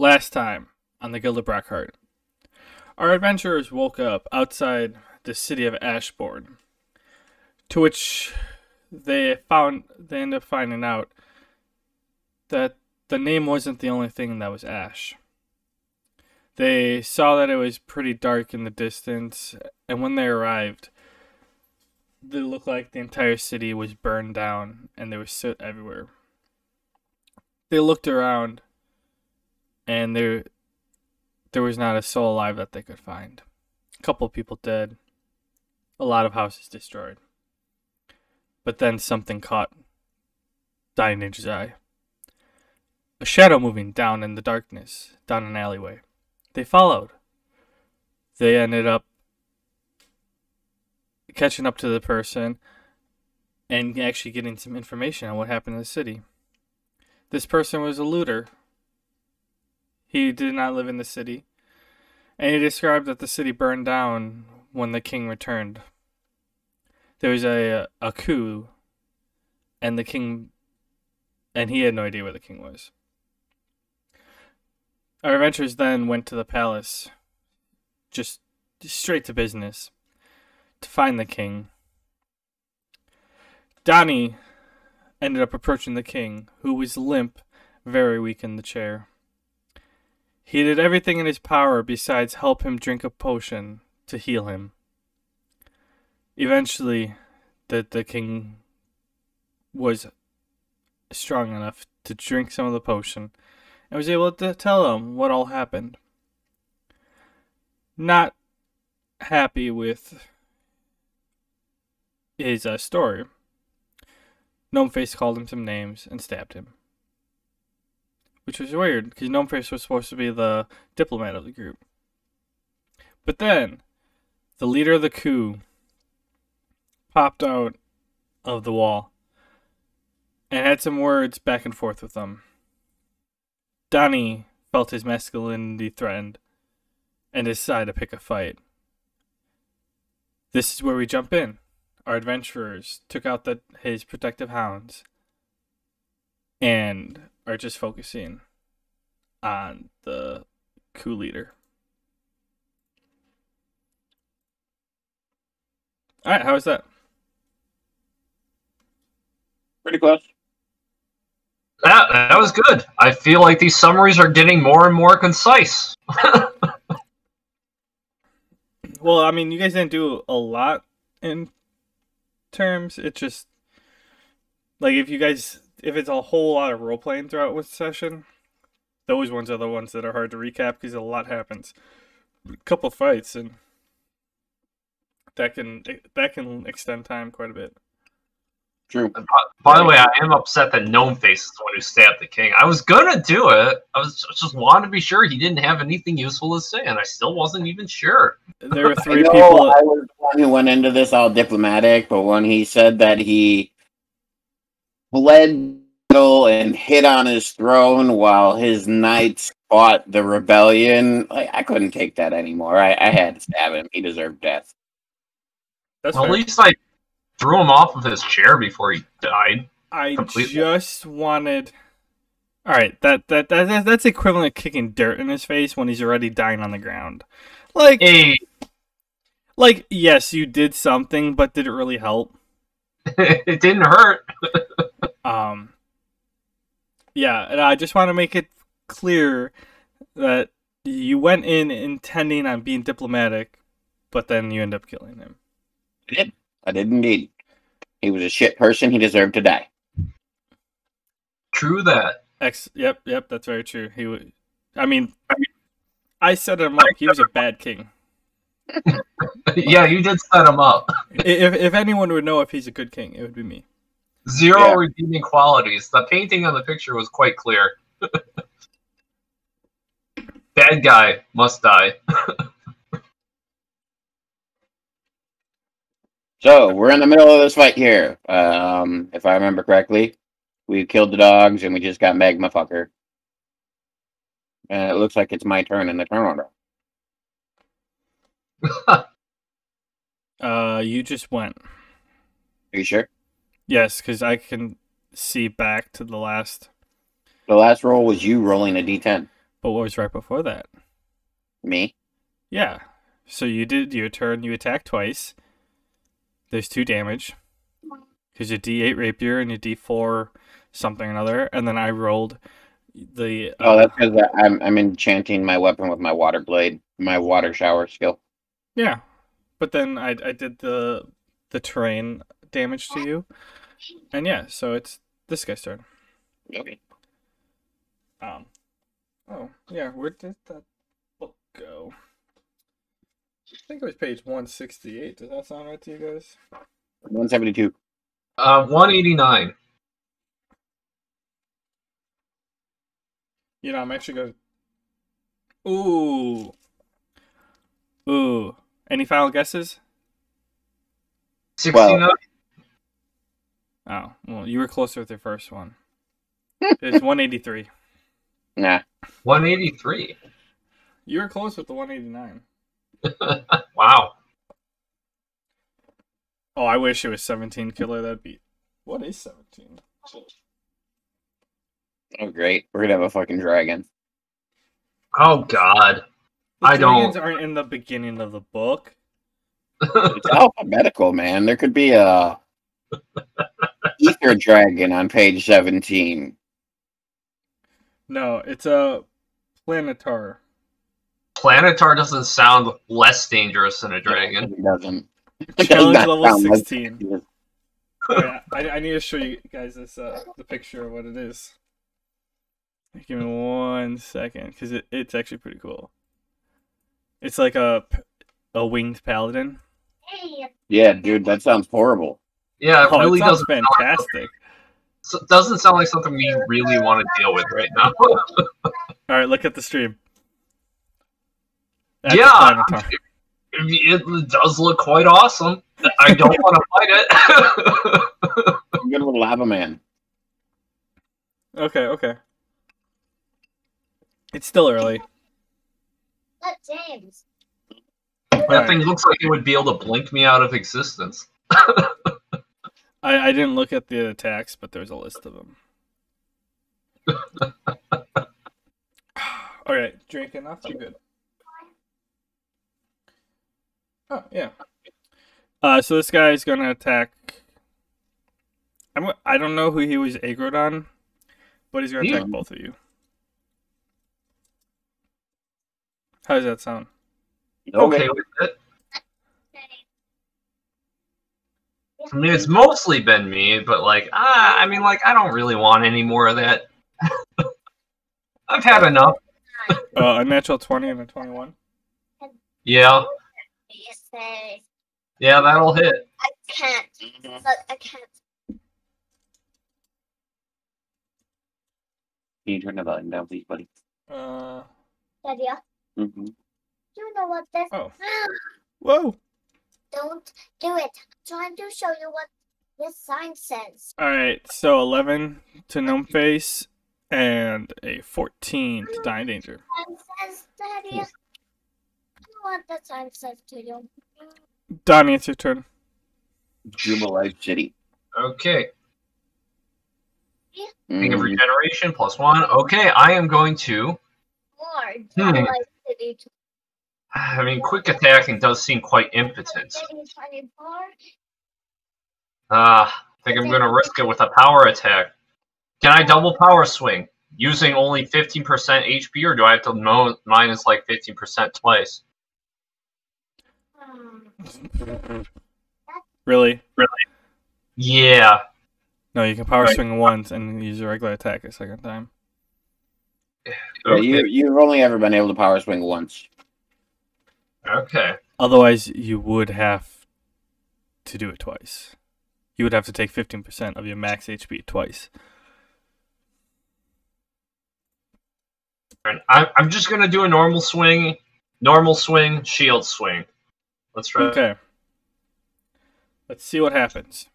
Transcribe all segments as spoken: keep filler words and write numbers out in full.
Last time on the Guild of Brockheart, our adventurers woke up outside the city of Ashbourne, to which they found they ended up finding out that the name wasn't the only thing that was Ash. They saw that it was pretty dark in the distance, and when they arrived, it looked like the entire city was burned down and there was soot everywhere. They looked around, and there, there was not a soul alive that they could find. A couple of people dead. A lot of houses destroyed. But then something caught Donny Danger's eye. A shadow moving down in the darkness, down an alleyway. They followed. They ended up catching up to the person and actually getting some information on what happened in the city. This person was a looter. He did not live in the city, and he described that the city burned down when the king returned. There was a, a coup, and the king, and he had no idea where the king was. Our adventurers then went to the palace, just, just straight to business, to find the king. Donnie ended up approaching the king, who was limp, very weak in the chair. He did everything in his power besides help him drink a potion to heal him. Eventually, the, the king was strong enough to drink some of the potion and was able to tell him what all happened. Not happy with his uh, story, Gnomeface called him some names and stabbed him. Which was weird, because Gnomeface was supposed to be the diplomat of the group. But then, the leader of the coup popped out of the wall and had some words back and forth with them. Donnie felt his masculinity threatened and decided to pick a fight. This is where we jump in. Our adventurers took out the, his protective hounds and are just focusing on the coup leader. All right, how is that? Pretty close. That that was good. I feel like these summaries are getting more and more concise. Well, I mean, you guys didn't do a lot in terms. It just like if you guys. If it's a whole lot of role-playing throughout one session, those ones are the ones that are hard to recap because a lot happens. A couple fights, and that can that can extend time quite a bit. True. By, by the way, I am upset that Gnomeface is the one who stabbed the king. I was going to do it. I was just wanted to be sure he didn't have anything useful to say, and I still wasn't even sure. There were three I know people. I was the one who went into this all diplomatic, but when he said that he bled and hid on his throne while his knights fought the rebellion. Like, I couldn't take that anymore. I, I had to stab him. He deserved death. That's well, at least I threw him off of his chair before he died. I completely. just wanted. All right, that that that that's equivalent to kicking dirt in his face when he's already dying on the ground. Like, hey. like yes, you did something, but did it really help? It didn't hurt. um, yeah, and I just want to make it clear that you went in intending on being diplomatic, but then you end up killing him. I did. I did indeed. He was a shit person. He deserved to die. True that. Ex yep, yep, that's very true. He was, I mean, I set him up. He was a bad king. Yeah, you did set him up. If if anyone would know if he's a good king, it would be me. Zero yeah. redeeming qualities. The painting on the picture was quite clear. Bad guy must die. So we're in the middle of this fight here. Um, if I remember correctly, we killed the dogs and we just got Magmafucker. And it looks like it's my turn in the turn order. uh, you just went. Are you sure? Yes, because I can see back to the last. The last roll was you rolling a d ten. But what was right before that? Me? Yeah. So you did your turn, you attack twice. There's two damage. Because your D eight rapier and your D four something or another. And then I rolled the... Uh, oh, that's because I'm, I'm enchanting my weapon with my water blade. My water shower skill. Yeah. But then I, I did the the terrain damage to you. And yeah, so it's this guy's turn. Okay. Um. Oh, yeah, where did that book go? I think it was page one sixty-eight. Does that sound right to you guys? one seventy-two. Uh, one eighty-nine. You know, I'm actually going to... Ooh. Ooh. Any final guesses? sixty-nine. Well, oh, well, you were closer with your first one. It's one eighty-three. Nah. one eighty-three? You were close with the one eighty-nine. Wow. Oh, I wish it was seventeen killer. That'd be... What is seventeen? Oh, great. We're gonna have a fucking dragon. Oh, God. The I dragons don't... aren't in the beginning of the book. It's alphabetical, man. There could be a... ether dragon on page seventeen. No, it's a planetar. Planetar doesn't sound less dangerous than a dragon. It doesn't. Challenge level sixteen. Yeah, I, I need to show you guys this uh, the picture of what it is. Give me one second, because it, it's actually pretty cool. It's like a a winged paladin. Yeah, dude, that sounds horrible. Yeah, it oh, really it does fantastic. So it doesn't sound like something we really want to deal with right now. All right, look at the stream. That's yeah, it, it does look quite awesome. I don't want to fight it. I'm good with Lava Man. Okay, okay. It's still early. That James. That right. thing looks like it would be able to blink me out of existence. I, I didn't look at the attacks, but there's a list of them. All right, drink enough. I'm good. Oh yeah. Uh, so this guy is gonna attack. I'm. I don't know who he was aggroed on, but he's gonna yeah. attack both of you. How does that sound? Okay with it. I mean, it's mostly been me, but like, ah, I mean, like, I don't really want any more of that. I've had enough. uh, a natural twenty and a twenty-one. Yeah. Yeah, that'll hit. I can't. But I can't. Can you turn the volume down, please, buddy? Uh. Yeah. Mm-hmm. You know what this? Oh. Whoa. Don't do it. Trying to show you what this sign says. Alright, so eleven to Gnomeface and a fourteen to Donny Danger. Says, Daddy, I don't know what that sign says to you. Donnie, it's your turn. Jumalive Shitty. Okay. Yeah. Think of regeneration plus one. Okay, I am going to. Lord, hmm. Jumalive Shitty. I mean, quick attacking does seem quite impotent. Ah, uh, I think I'm going to risk it with a power attack. Can I double power swing using only fifteen percent H P, or do I have to know minus like fifteen percent twice? Really? Really? Yeah. No, you can power right. swing once and use a regular attack a second time. Okay. You, you've only ever been able to power swing once. Okay. Otherwise, you would have to do it twice. You would have to take fifteen percent of your max H P twice. I'm just going to do a normal swing, normal swing, shield swing. Let's try. Okay. Let's see what happens.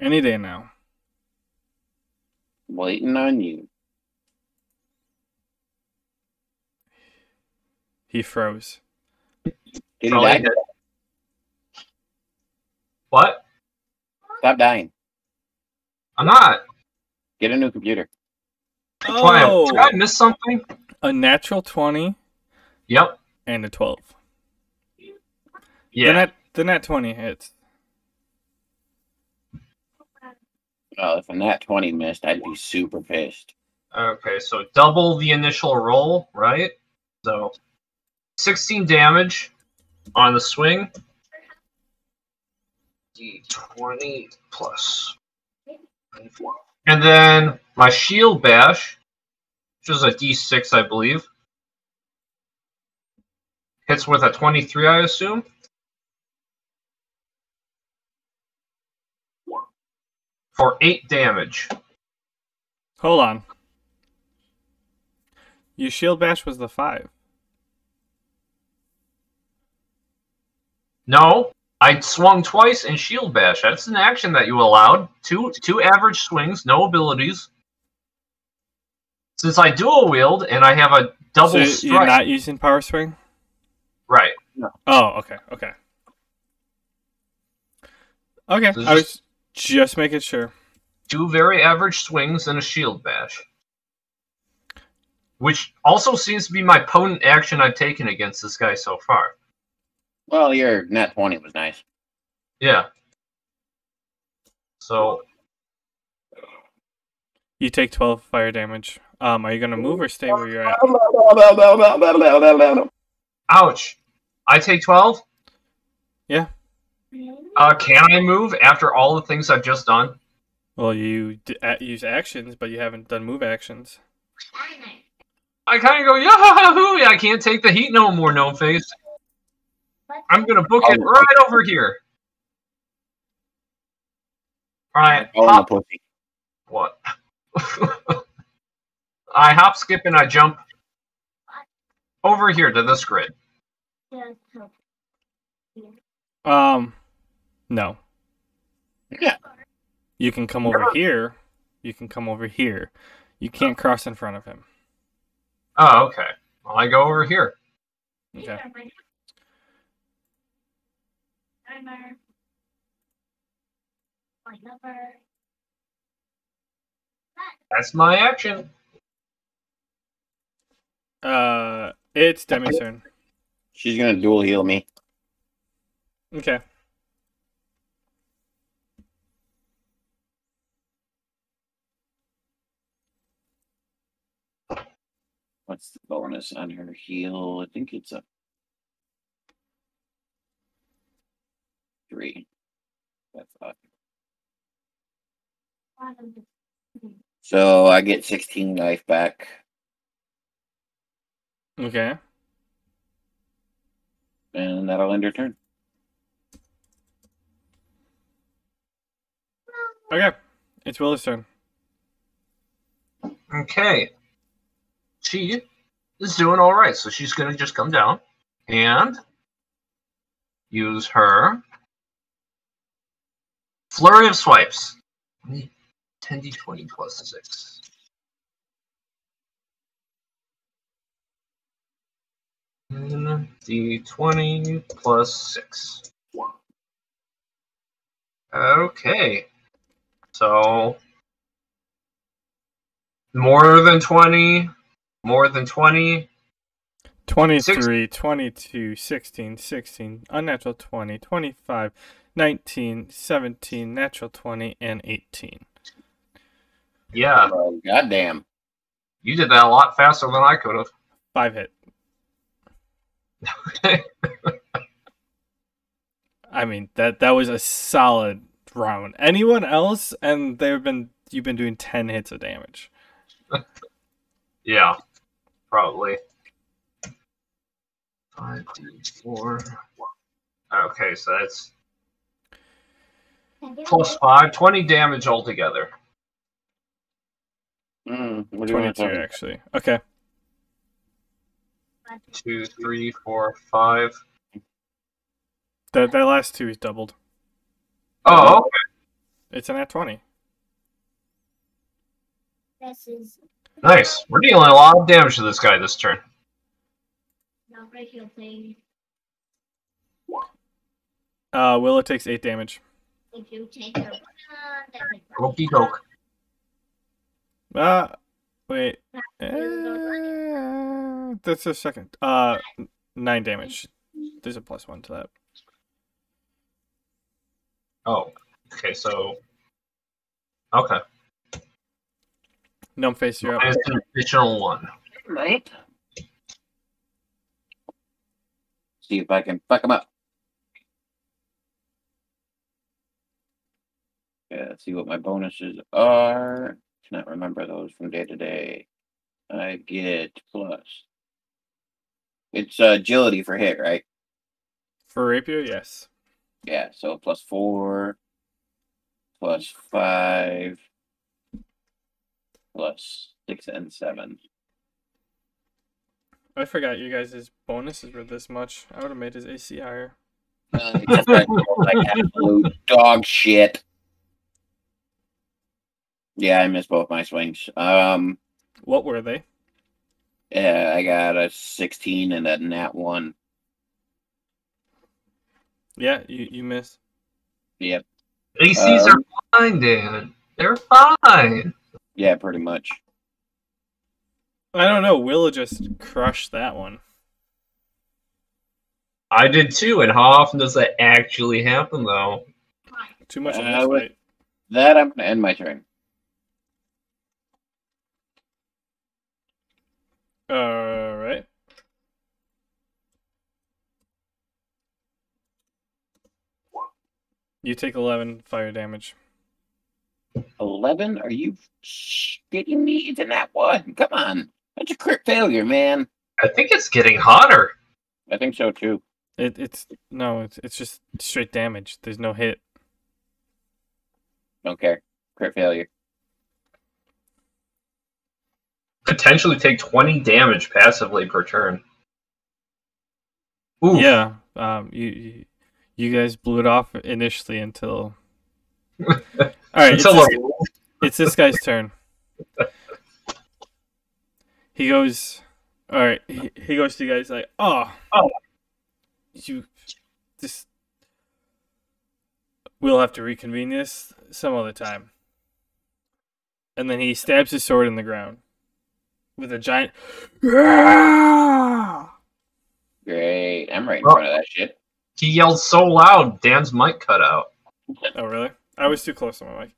Any day now. Waiting on you. He froze. He died. What? Stop dying. I'm not. Get a new computer. Oh. Did I miss something? A natural twenty. Yep. And a twelve. Yeah. The nat, the nat twenty hits. Oh, if a nat twenty missed, I'd be super pissed. Okay, so double the initial roll, right? So sixteen damage on the swing. D twenty plus. And then my shield bash, which is a D six, I believe. Hits with a twenty-three, I assume. For eight damage. Hold on. Your shield bash was the five. No, I swung twice and shield bash. That's an action that you allowed. Two two average swings, no abilities. Since I dual wield and I have a double so strike. You're not using power swing? Right. No. Oh, okay, okay. Okay, so I was just making sure. Two very average swings and a shield bash. Which also seems to be my potent action I've taken against this guy so far. Well, your net twenty was nice. Yeah. So. You take twelve fire damage. Um, are you going to move or stay where you're at? Ouch. I take twelve? Yeah. Uh, can I move after all the things I've just done? Well, you d use actions, but you haven't done move actions. I kind of go, yahoo! I can't take the heat no more, Gnomeface. I'm gonna book it right over here. All right, hop. What? I hop, skip, and I jump over here to this grid. Um, no. Yeah. You can come over here. You can come over here. You can't cross in front of him. Oh, okay. Well, I go over here. Okay. Timer. That's my action. Uh, it's Demi's turn. She's gonna dual heal me. Okay. What's the bonus on her heal? I think it's a three. That's odd. So I get sixteen life back. Okay. And that'll end her turn. Okay. It's Willis' turn. Okay. She is doing all right, so she's going to just come down and use her flurry of swipes. ten d twenty plus six. ten d twenty plus six. Okay. So more than twenty. More than twenty. twenty-three, six, twenty-two, sixteen, sixteen, unnatural twenty, twenty-five, nineteen, seventeen, natural twenty, and eighteen. Yeah. Oh, goddamn. You did that a lot faster than I could have. Five hit. I mean, that that was a solid round. Anyone else, and they've been you've been doing ten hits of damage. Yeah. Probably. five d four. Okay, so that's plus five, twenty damage altogether. Mm, what do you want to do? Actually. Okay. Two, three, four, five. That that last two is doubled. Oh, okay. It's an at twenty. This is nice. We're dealing a lot of damage to this guy this turn. regular plane. Uh, Willow takes eight damage. If you take her, okie doke. Ah, wait. Uh, that's a second. Uh, nine damage. There's a plus one to that. Oh, okay. So, okay. Gnomeface, you're up. That's an additional one. Right. See if I can fuck him up. Yeah, let's see what my bonuses are. Cannot remember those from day to day. I get plus. It's uh, agility for hit, right? For rapier, yes. Yeah, so plus four, plus five, plus six and seven. I forgot you guys' bonuses were this much. I would have made his A C higher. Uh, that's like absolute dog shit. Yeah, I missed both my swings. Um, what were they? Yeah, I got a sixteen and a nat one. Yeah, you you miss. Yep. A Cs um, are fine, Dan. They're fine. Yeah, pretty much. I don't know. Willow just crushed that one. I did too. And how often does that actually happen, though? Too much. Uh, on this fight. That I'm gonna end my turn. All right. You take eleven fire damage. eleven? Are you shitting me? It's a nat one. Come on. That's a crit failure, man. I think it's getting hotter. I think so, too. It, it's... No, it's, it's just straight damage. There's no hit. Don't care. Crit failure. Potentially take twenty damage passively per turn. Ooh. Yeah. Um, you... you... You guys blew it off initially until... All right, until it's, this... it's this guy's turn. He goes... All right, he, he goes to you guys like, oh, oh, you just... We'll have to reconvene this some other time. And then he stabs his sword in the ground with a giant... Great, I'm right in front of that shit. He yelled so loud, Dan's mic cut out. Oh, really? I was too close to my mic.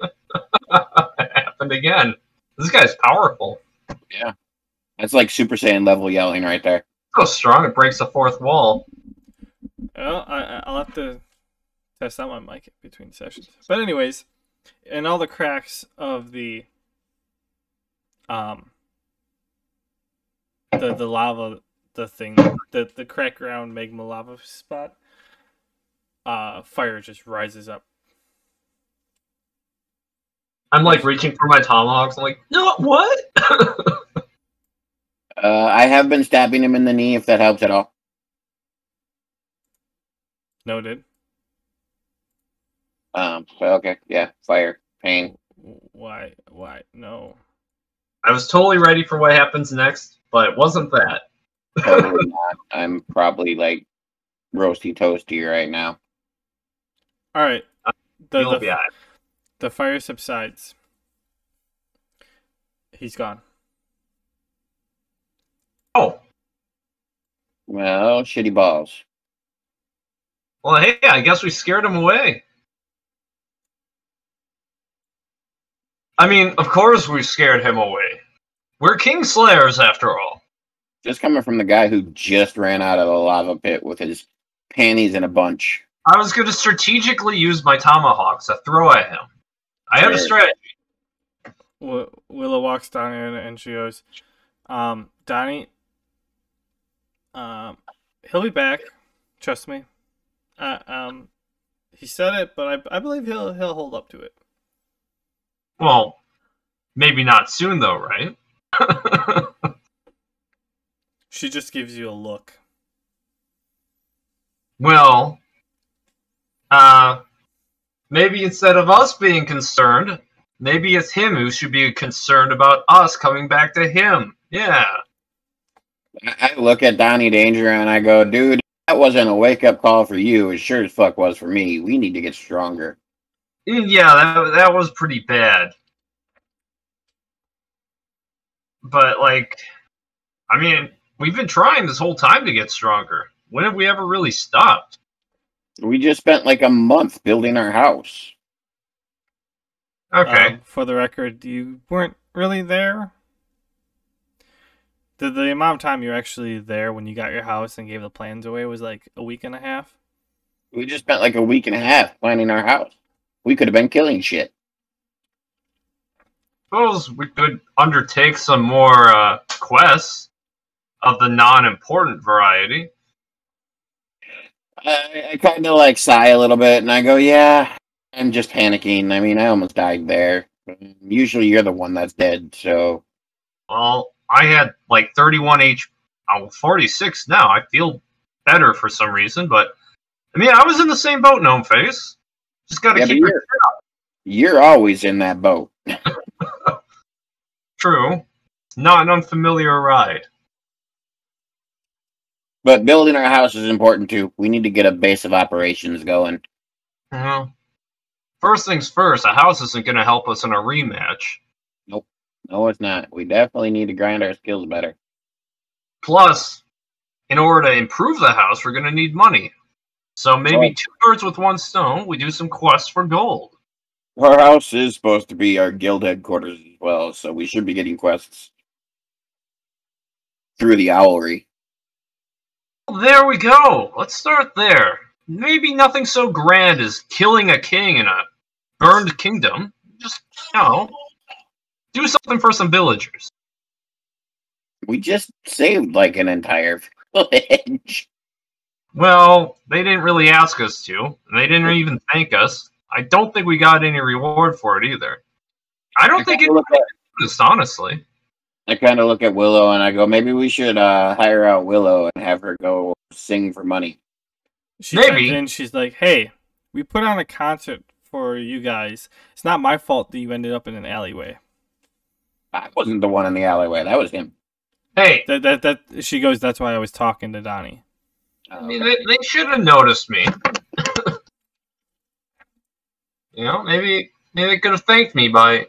It happened again. This guy's powerful. Yeah. That's like Super Saiyan level yelling right there. So strong, it breaks the fourth wall. Well, I, I'll have to test out my mic between sessions. But anyways, in all the cracks of the... um, the, the lava... the thing, the, the crack ground magma lava spot, uh, fire just rises up. I'm like reaching for my tomahawks. I'm like, no, what? uh, I have been stabbing him in the knee, if that helps at all. Noted. Um, okay, yeah, fire, pain. Why, why, no. I was totally ready for what happens next, but it wasn't that. Totally not. I'm probably like roasty toasty right now. All right. The, the, the fire subsides. He's gone. Oh. Well, shitty balls. Well, hey, I guess we scared him away. I mean, of course we scared him away. We're Kingslayers after all. Just coming from the guy who just ran out of the lava pit with his panties in a bunch. I was going to strategically use my tomahawks to throw at him. I have a strategy. Will Willow walks down in and she goes, um, Donnie, um, he'll be back. Trust me. Uh, um, he said it, but I, I believe he'll, he'll hold up to it. Well, maybe not soon, though, right? She just gives you a look. Well, uh, maybe instead of us being concerned, maybe it's him who should be concerned about us coming back to him. Yeah. I look at Donny Danger and I go, dude, that wasn't a wake-up call for you. It sure as fuck was for me. We need to get stronger. Yeah, that, that was pretty bad. But, like, I mean, we've been trying this whole time to get stronger. When have we ever really stopped? We just spent, like, a month building our house. Okay. Um, for the record, you weren't really there. The, the amount of time you were actually there when you got your house and gave the plans away was like a week and a half. We just spent like a week and a half planning our house. We could have been killing shit. Suppose we could undertake some more uh, quests of the non-important variety. I, I kind of like sigh a little bit and I go, yeah, I'm just panicking. I mean, I almost died there. Usually you're the one that's dead, so... Well... I had like thirty-one H. I'm forty-six now. I feel better for some reason, but I mean, I was in the same boat, Gnomeface. Just gotta yeah, keep your head up. You're always in that boat. True. It's not an unfamiliar ride. But building our house is important too. We need to get a base of operations going. Mm-hmm. First things first, a house isn't going to help us in a rematch. Nope. No, it's not. We definitely need to grind our skills better. Plus, in order to improve the house, we're going to need money. So maybe oh. two birds with one stone, we do some quests for gold. Our house is supposed to be our guild headquarters as well, so we should be getting quests through the owlry. Well, there we go. Let's start there. Maybe nothing so grand as killing a king in a burned kingdom. Just, you know... Do something for some villagers. We just saved, like, an entire village. Well, they didn't really ask us to. And they didn't even thank us. I don't think we got any reward for it, either. I don't I think anybody noticed, honestly. I kind of look at Willow and I go, maybe we should uh, hire out Willow and have her go sing for money. She maybe. And she's like, hey, we put on a concert for you guys. It's not my fault that you ended up in an alleyway. I wasn't the one in the alleyway. That was him. Hey, that that, that she goes. That's why I was talking to Donnie. I mean, they, they should have noticed me. You know, maybe maybe they could have thanked me by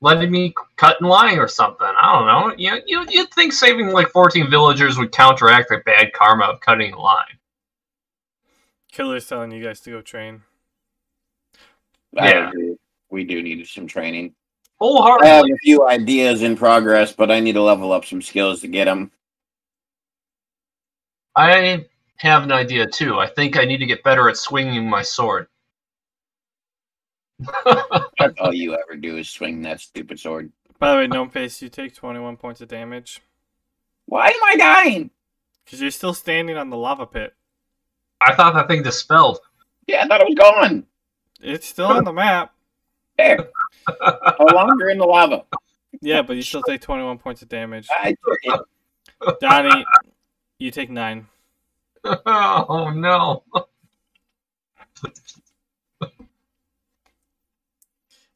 letting me cut in line or something. I don't know. You know, you you'd think saving like fourteen villagers would counteract the bad karma of cutting in line. Killer's telling you guys to go train. Yeah, we do need some training. I have a few ideas in progress, but I need to level up some skills to get them. I have an idea, too. I think I need to get better at swinging my sword. That's all you ever do is swing that stupid sword. By the way, Gnomeface, you take twenty-one points of damage. Why am I dying? Because you're still standing on the lava pit. I thought that thing dispelled. Yeah, I thought it was gone. It's still on the map. There. No longer in the lava. Yeah, but you still take twenty-one points of damage. I did. Donnie, you take nine. Oh, no.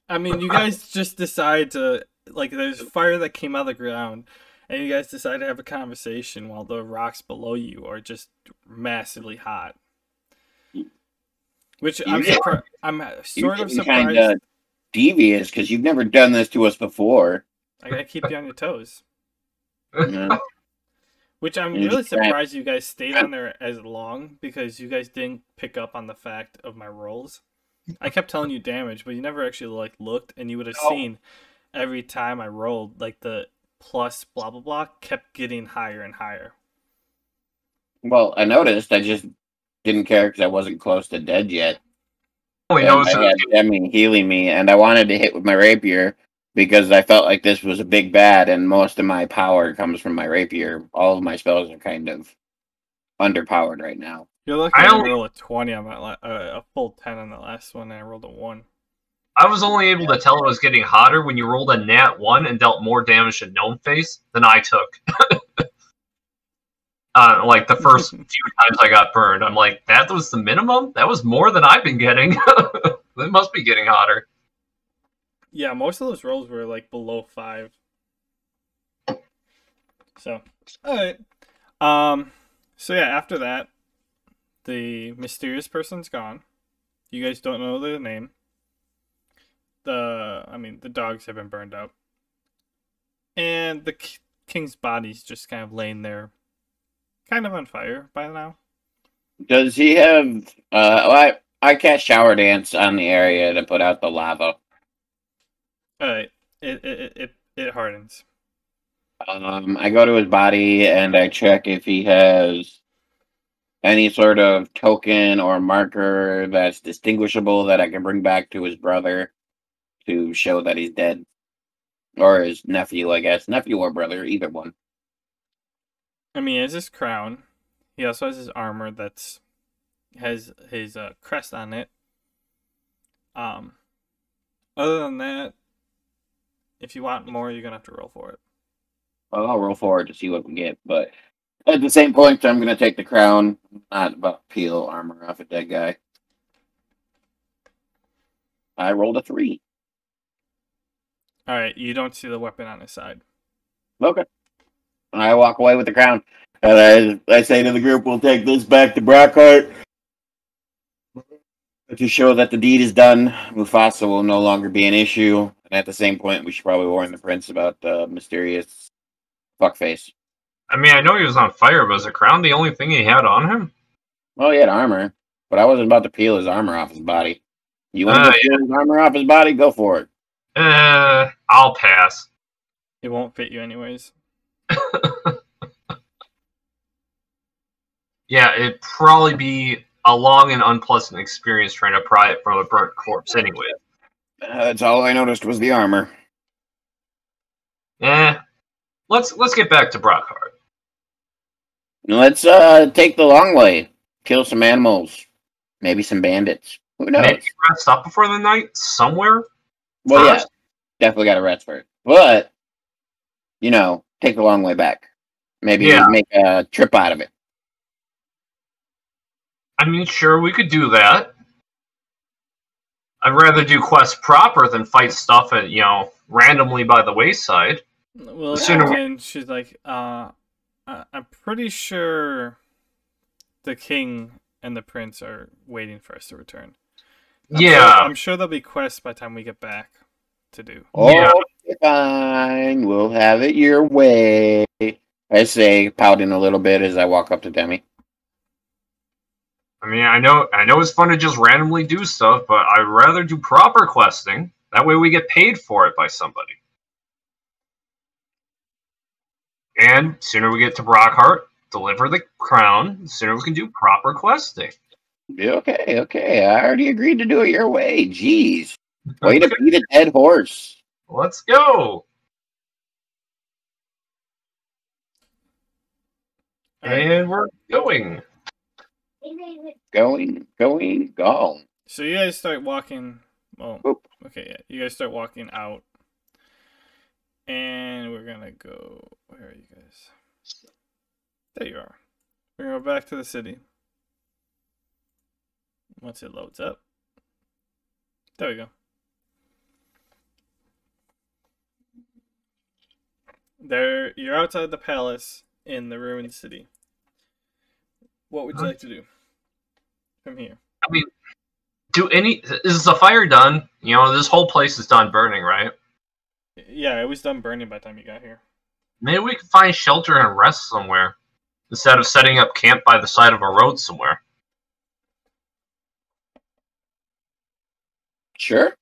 I mean, you guys just decide to, like, there's fire that came out of the ground, and you guys decide to have a conversation while the rocks below you are just massively hot. Which I'm, surpri I'm sort of surprised... Kinda... devious, because you've never done this to us before. I gotta keep you on your toes. Yeah. Which I'm You're really surprised you guys stayed on there as long, because you guys didn't pick up on the fact of my rolls. I kept telling you damage, but you never actually like looked, and you would have no. seen every time I rolled, like the plus blah blah blah kept getting higher and higher. Well, I noticed. I just didn't care because I wasn't close to dead yet. I had Demi healing me, and I wanted to hit with my rapier because I felt like this was a big bad, and most of my power comes from my rapier. All of my spells are kind of underpowered right now. You're lucky I only roll a twenty on that, uh, a full ten on the last one, and I rolled a one. I was only able to tell it was getting hotter when you rolled a nat one and dealt more damage to Gnomeface than I took. Uh, like the first few times I got burned, I'm like, that was the minimum? That was more than I've been getting. It must be getting hotter. Yeah, most of those rolls were like below five. So, all right. Um, so yeah, after that, the mysterious person's gone. You guys don't know the name. The, I mean, the dogs have been burned out. And the king's body's just kind of laying there, kind of on fire by now. Does he have, uh, well, I, I cast Shower Dance on the area to put out the lava. All right. It, it, it, it hardens. Um, I go to his body and I check if he has any sort of token or marker that's distinguishable that I can bring back to his brother to show that he's dead. Or his nephew, I guess. Nephew or brother, either one. I mean, he has his crown. He also has his armor that's has his uh, crest on it. Um, other than that, if you want more, you're going to have to roll for it. I'll roll forward to see what we get, but at the same point, I'm going to take the crown. Not about peel armor off a dead guy. I rolled a three. All right, you don't see the weapon on his side. Okay. I walk away with the crown, and I, I say to the group, we'll take this back to Brockheart to show that the deed is done. Mufasa will no longer be an issue, and at the same point, we should probably warn the prince about the mysterious fuckface. I mean, I know he was on fire, but was the crown the only thing he had on him? Well, he had armor, but I wasn't about to peel his armor off his body. You want uh, to peel yeah. his armor off his body? Go for it. Uh, I'll pass. It won't fit you anyways. Yeah, it'd probably be a long and unpleasant experience trying to pry it from a burnt corpse anyway. Uh, that's all I noticed was the armor. Eh. Let's let's get back to Brockheart. Let's uh take the long way. Kill some animals. Maybe some bandits. Who knows? Maybe rest up before the night somewhere? Well, yeah. Definitely got a rest for it. But, you know, take the long way back. Maybe yeah. make a trip out of it. I mean, sure, we could do that. I'd rather do quests proper than fight stuff at, you know, randomly by the wayside. Well, again, she's like, uh, I'm pretty sure the king and the prince are waiting for us to return. I'm yeah. Sure, I'm sure there'll be quests by the time we get back to do. Oh, yeah. Fine. We'll have it your way. I say, pouting a little bit as I walk up to Demi. I mean, I know, I know it's fun to just randomly do stuff, but I'd rather do proper questing. That way we get paid for it by somebody. And sooner we get to Brockheart, deliver the crown, sooner we can do proper questing. Okay, okay. I already agreed to do it your way. Jeez. Way to beat a dead horse. Let's go. And we're going. Going, going, gone. So you guys start walking. Well, Oop. okay, yeah. You guys start walking out. And we're gonna go. Where are you guys? There you are. We're gonna go back to the city once it loads up. There we go. There, you're outside the palace in the ruined city. What would you like to do from here? I mean, do any? Is the fire done? You know, this whole place is done burning, right? Yeah, it was done burning by the time you got here. Maybe we could find shelter and rest somewhere, instead of setting up camp by the side of a road somewhere. Sure.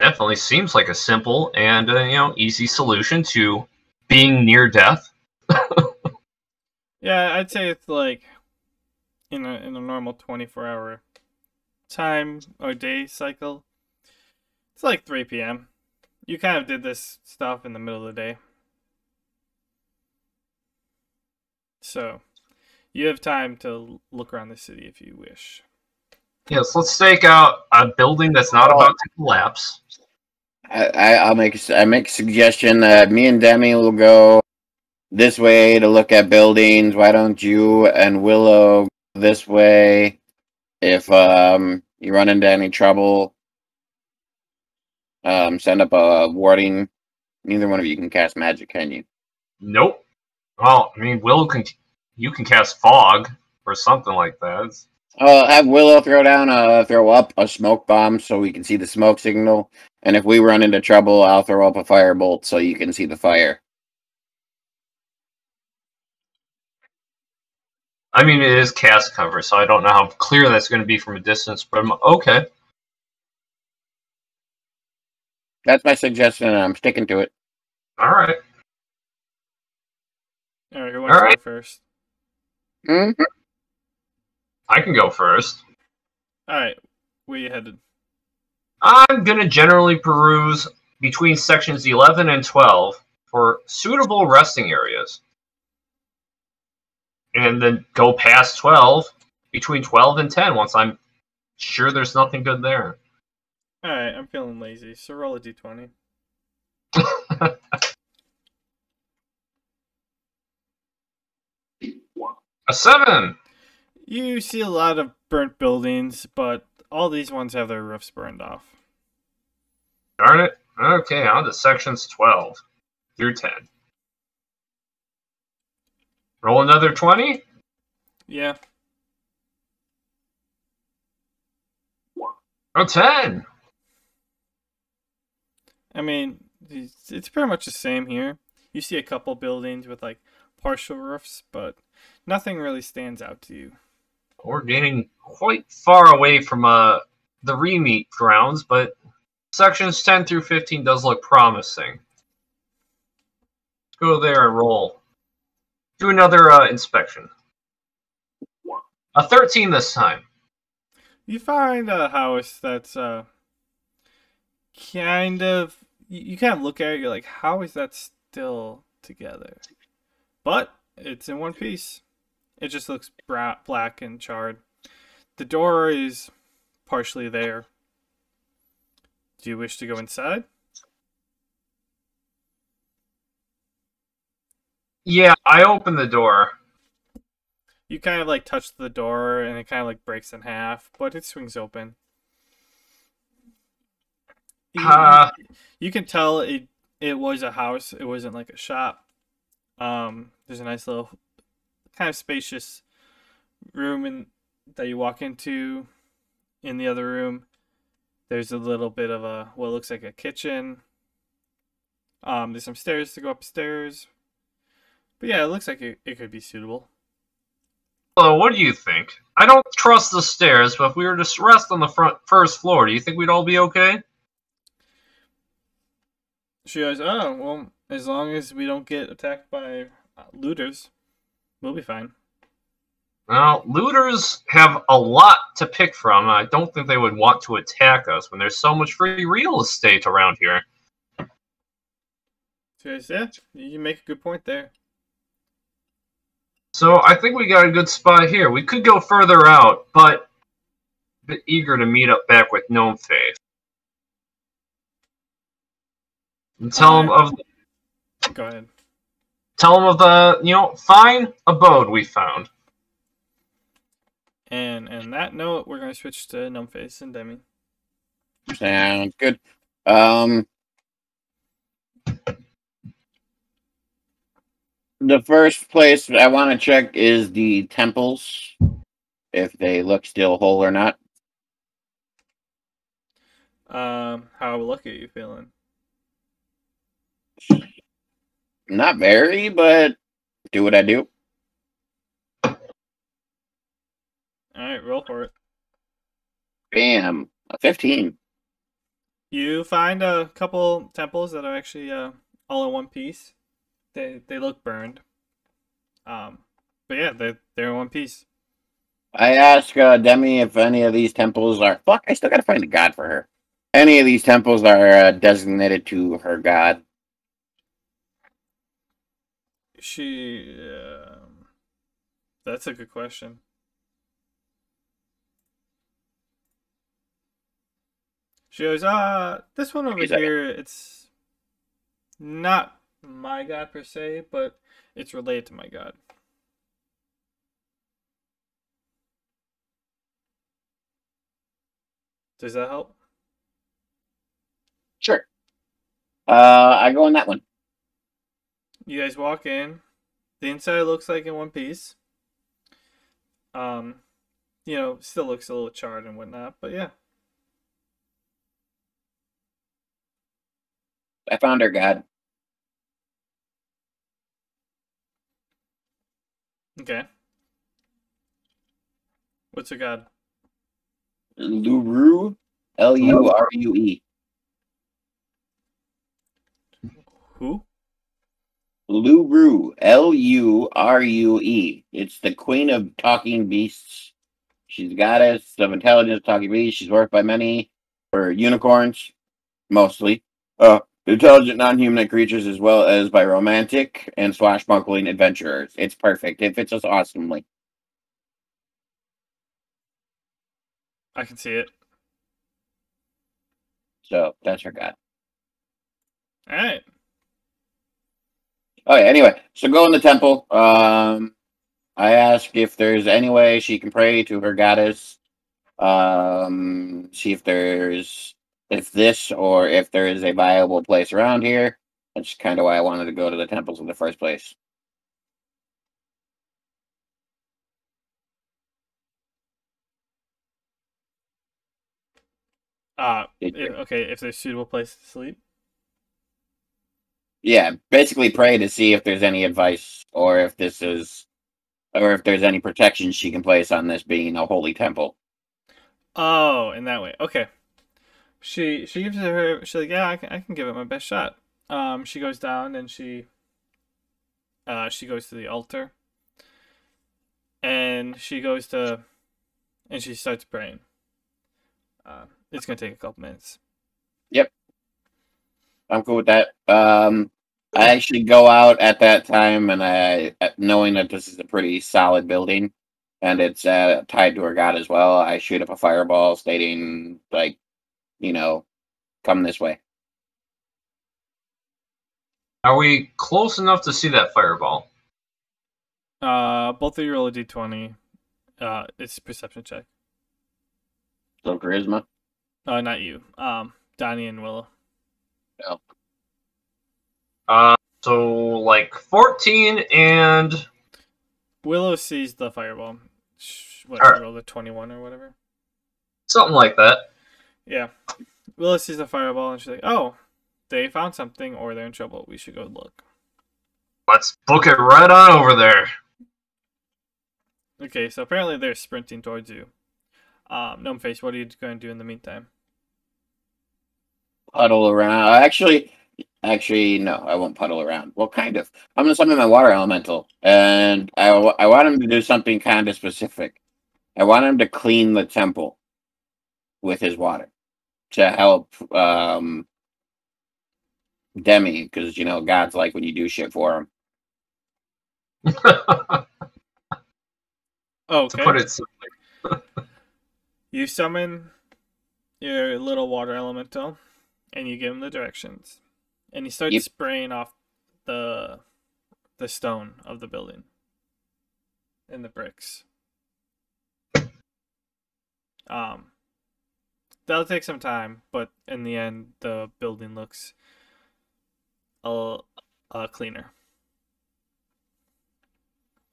Definitely seems like a simple and uh, you know easy solution to being near death. Yeah, I'd say it's like in a in a normal twenty-four hour time or day cycle. It's like three P M You kind of did this stuff in the middle of the day. So, you have time to look around the city if you wish. Yes, let's take out a building that's not about to collapse. I, I, I'll make, I make a suggestion that me and Demi will go this way to look at buildings. Why don't you and Willow go this way if um, you run into any trouble? Um, send up a warding. Neither one of you can cast magic, can you? Nope. Well, I mean, Willow can. You can cast fog or something like that. Uh, have Willow throw down, uh, throw up a smoke bomb so we can see the smoke signal. And if we run into trouble, I'll throw up a firebolt so you can see the fire. I mean, it is cast cover, so I don't know how clear that's going to be from a distance, but I'm okay. That's my suggestion, and I'm sticking to it. All right. All right, who wants All right. to go first? Mm-hmm. I can go first. All right, where you headed? I'm going to generally peruse between sections eleven and twelve for suitable resting areas. And then go past twelve, between twelve and ten, once I'm sure there's nothing good there. Alright, I'm feeling lazy, so roll a d twenty. A seven! You see a lot of burnt buildings, but all these ones have their roofs burned off. Darn it. Okay, on to sections twelve through ten. Roll another twenty? Yeah. Oh, ten! I mean, it's pretty much the same here. You see a couple buildings with, like, partial roofs, but nothing really stands out to you. We're getting quite far away from uh, the re-meet grounds, but sections ten through fifteen does look promising. Go there and roll. Do another uh, inspection. A thirteen this time. You find a house that's uh, kind of... You kind of look at it, you're like, how is that still together? But it's in one piece. It just looks bra black and charred. The door is partially there. Do you wish to go inside? Yeah, I open the door. You kind of like touch the door and it kind of like breaks in half, but it swings open. You, uh, you can tell it it was a house. It wasn't like a shop. Um, there's a nice little kind of spacious room in that you walk into. In the other room, there's a little bit of a what looks like a kitchen. Um, there's some stairs to go upstairs. But yeah, it looks like it, it could be suitable. Well, what do you think? I don't trust the stairs, but if we were to rest on the front first floor, do you think we'd all be okay? She goes, oh, well, as long as we don't get attacked by looters, we'll be fine. Well, looters have a lot to pick from. I don't think they would want to attack us when there's so much free real estate around here. She goes, yeah, you make a good point there. So I think we got a good spot here. We could go further out, but a bit eager to meet up back with Gnomeface. And tell him of the, Go ahead. Tell him of the, you know, fine abode we found. And on that note, we're going to switch to Gnomeface and Demi. Sounds good. Um... The first place I want to check is the temples, if they look still whole or not. Um, how lucky are you feeling? Not very, but do what I do. All right, roll for it. Bam, a fifteen. You find a couple temples that are actually uh, all in one piece. They they look burned, um, but yeah, they they're in one piece. I ask uh, Demi if any of these temples are fuck. I still gotta find a god for her. Any of these temples are uh, designated to her god. She. Uh, that's a good question. She goes, ah, uh, this one over He's here. Like, it's not my god per se, but it's related to my god. Does that help? Sure. Uh, I go on that one. you guys walk in. The inside looks like in one piece. Um, you know, still looks a little charred and whatnot, but yeah. I found her god. Okay. What's her god? Lurue. L U R U E. Who? Lurue. L U R U E. It's the queen of talking beasts. She's goddess of intelligence, talking beasts. She's worked by many for unicorns, mostly. Uh, intelligent, non-human creatures, as well as by romantic and swashbuckling adventurers. It's perfect. It fits us awesomely. I can see it. So, that's her god. Alright. Okay, anyway, so go in the temple. Um, I ask if there's any way she can pray to her goddess. Um, see if there's, if this, or if there is a viable place around here. That's kind of why I wanted to go to the temples in the first place. Uh, if, okay, if there's a suitable place to sleep? Yeah, basically pray to see if there's any advice, or if this is, or if there's any protection she can place on this being a holy temple. Oh, in that way. Okay. She she gives it her, she's like, yeah, I can, I can give it my best shot. Um, she goes down and she, uh, she goes to the altar. And she goes to, and she starts praying. Uh, it's going to take a couple minutes. Yep. I'm cool with that. Um, I actually go out at that time, and I, knowing that this is a pretty solid building, and it's uh, tied to her god as well, I shoot up a fireball stating, like, you know, come this way. Are we close enough to see that fireball? Uh, both of you roll a d twenty. Uh, it's a perception check. So charisma? Uh, not you. Um, Donnie and Willow. No. Uh, so, like, fourteen and... Willow sees the fireball. What, right. Roll the twenty-one or whatever? Something like that. Yeah. Willow sees the fireball and she's like, oh, they found something or they're in trouble. We should go look. Let's book it right on over there. Okay, so apparently they're sprinting towards you. Um, Gnomeface, what are you going to do in the meantime? Puddle around. Actually, actually, no, I won't puddle around. Well, kind of. I'm going to summon my water elemental, and I, I want him to do something kind of specific. I want him to clean the temple with his water to help um, Demi, because, you know, God's like when you do shit for him. Okay. To put it simply. You summon your little water elemental, and you give him the directions. And he starts yep. spraying off the the stone of the building. And the bricks. Um, that'll take some time, but in the end, the building looks a, a cleaner.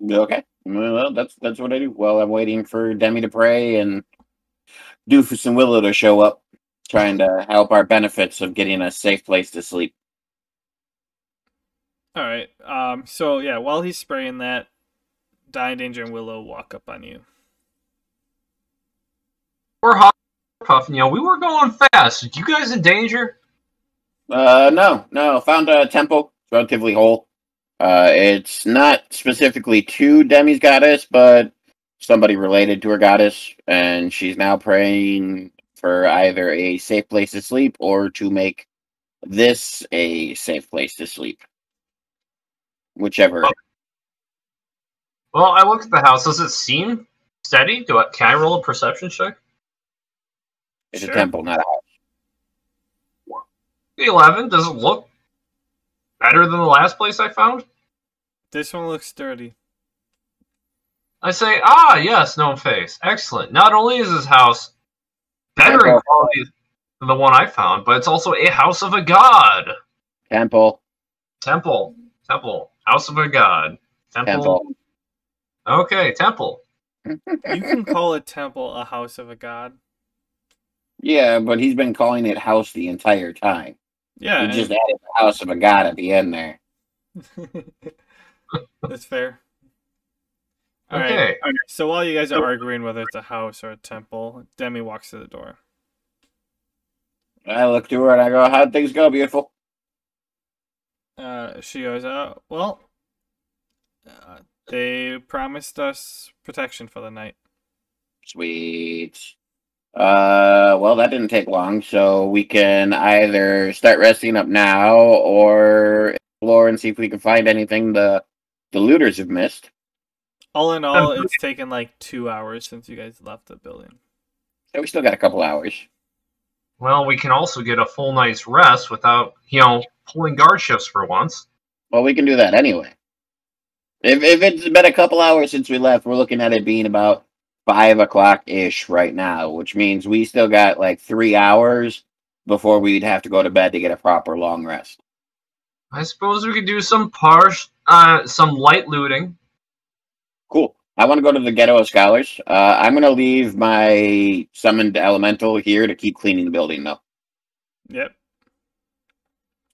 Okay. Well, that's, that's what I do. Well, I'm waiting for Demi to pray and... Doofus and Willow to show up, trying to help our benefits of getting a safe place to sleep. Alright, um, so yeah, while he's spraying that, Donny Danger and Willow walk up on you. We're hot puffing, you know, we were going fast. Are you guys in danger? Uh, no, no, found a temple, relatively whole. Uh, it's not specifically to Demi's goddess, but somebody related to her goddess, and she's now praying for either a safe place to sleep or to make this a safe place to sleep. Whichever. Well, I look at the house. Does it seem steady? Do I, can I roll a perception check? It's sure. a temple, not a house. eleven. Does it look better than the last place I found? This one looks sturdy. I say, ah, yes, Gnomeface. Excellent. Not only is this house better in quality than the one I found, but it's also a house of a god. Temple. Temple. Temple. House of a god. Temple. temple. Okay, temple. You can call a temple a house of a god. Yeah, but he's been calling it house the entire time. Yeah. He just added the house of a god at the end there. That's fair. All okay. Right. Okay. So while you guys are arguing whether it's a house or a temple, Demi walks to the door. I look to her and I go, "How'd things go, beautiful?" Uh, she goes, uh, well, uh, they promised us protection for the night. Sweet. Uh, well, that didn't take long, so we can either start resting up now or explore and see if we can find anything the, the looters have missed. All in all, it's taken like two hours since you guys left the building. So we still got a couple hours. Well, we can also get a full night's rest without, you know, pulling guard shifts for once. Well, we can do that anyway. If, if it's been a couple hours since we left, we're looking at it being about five o'clock-ish right now, which means we still got like three hours before we'd have to go to bed to get a proper long rest. I suppose we could do some parsh, uh, some light looting. Cool. I want to go to the Ghetto of Scholars. Uh, I'm going to leave my summoned elemental here to keep cleaning the building, though. Yep.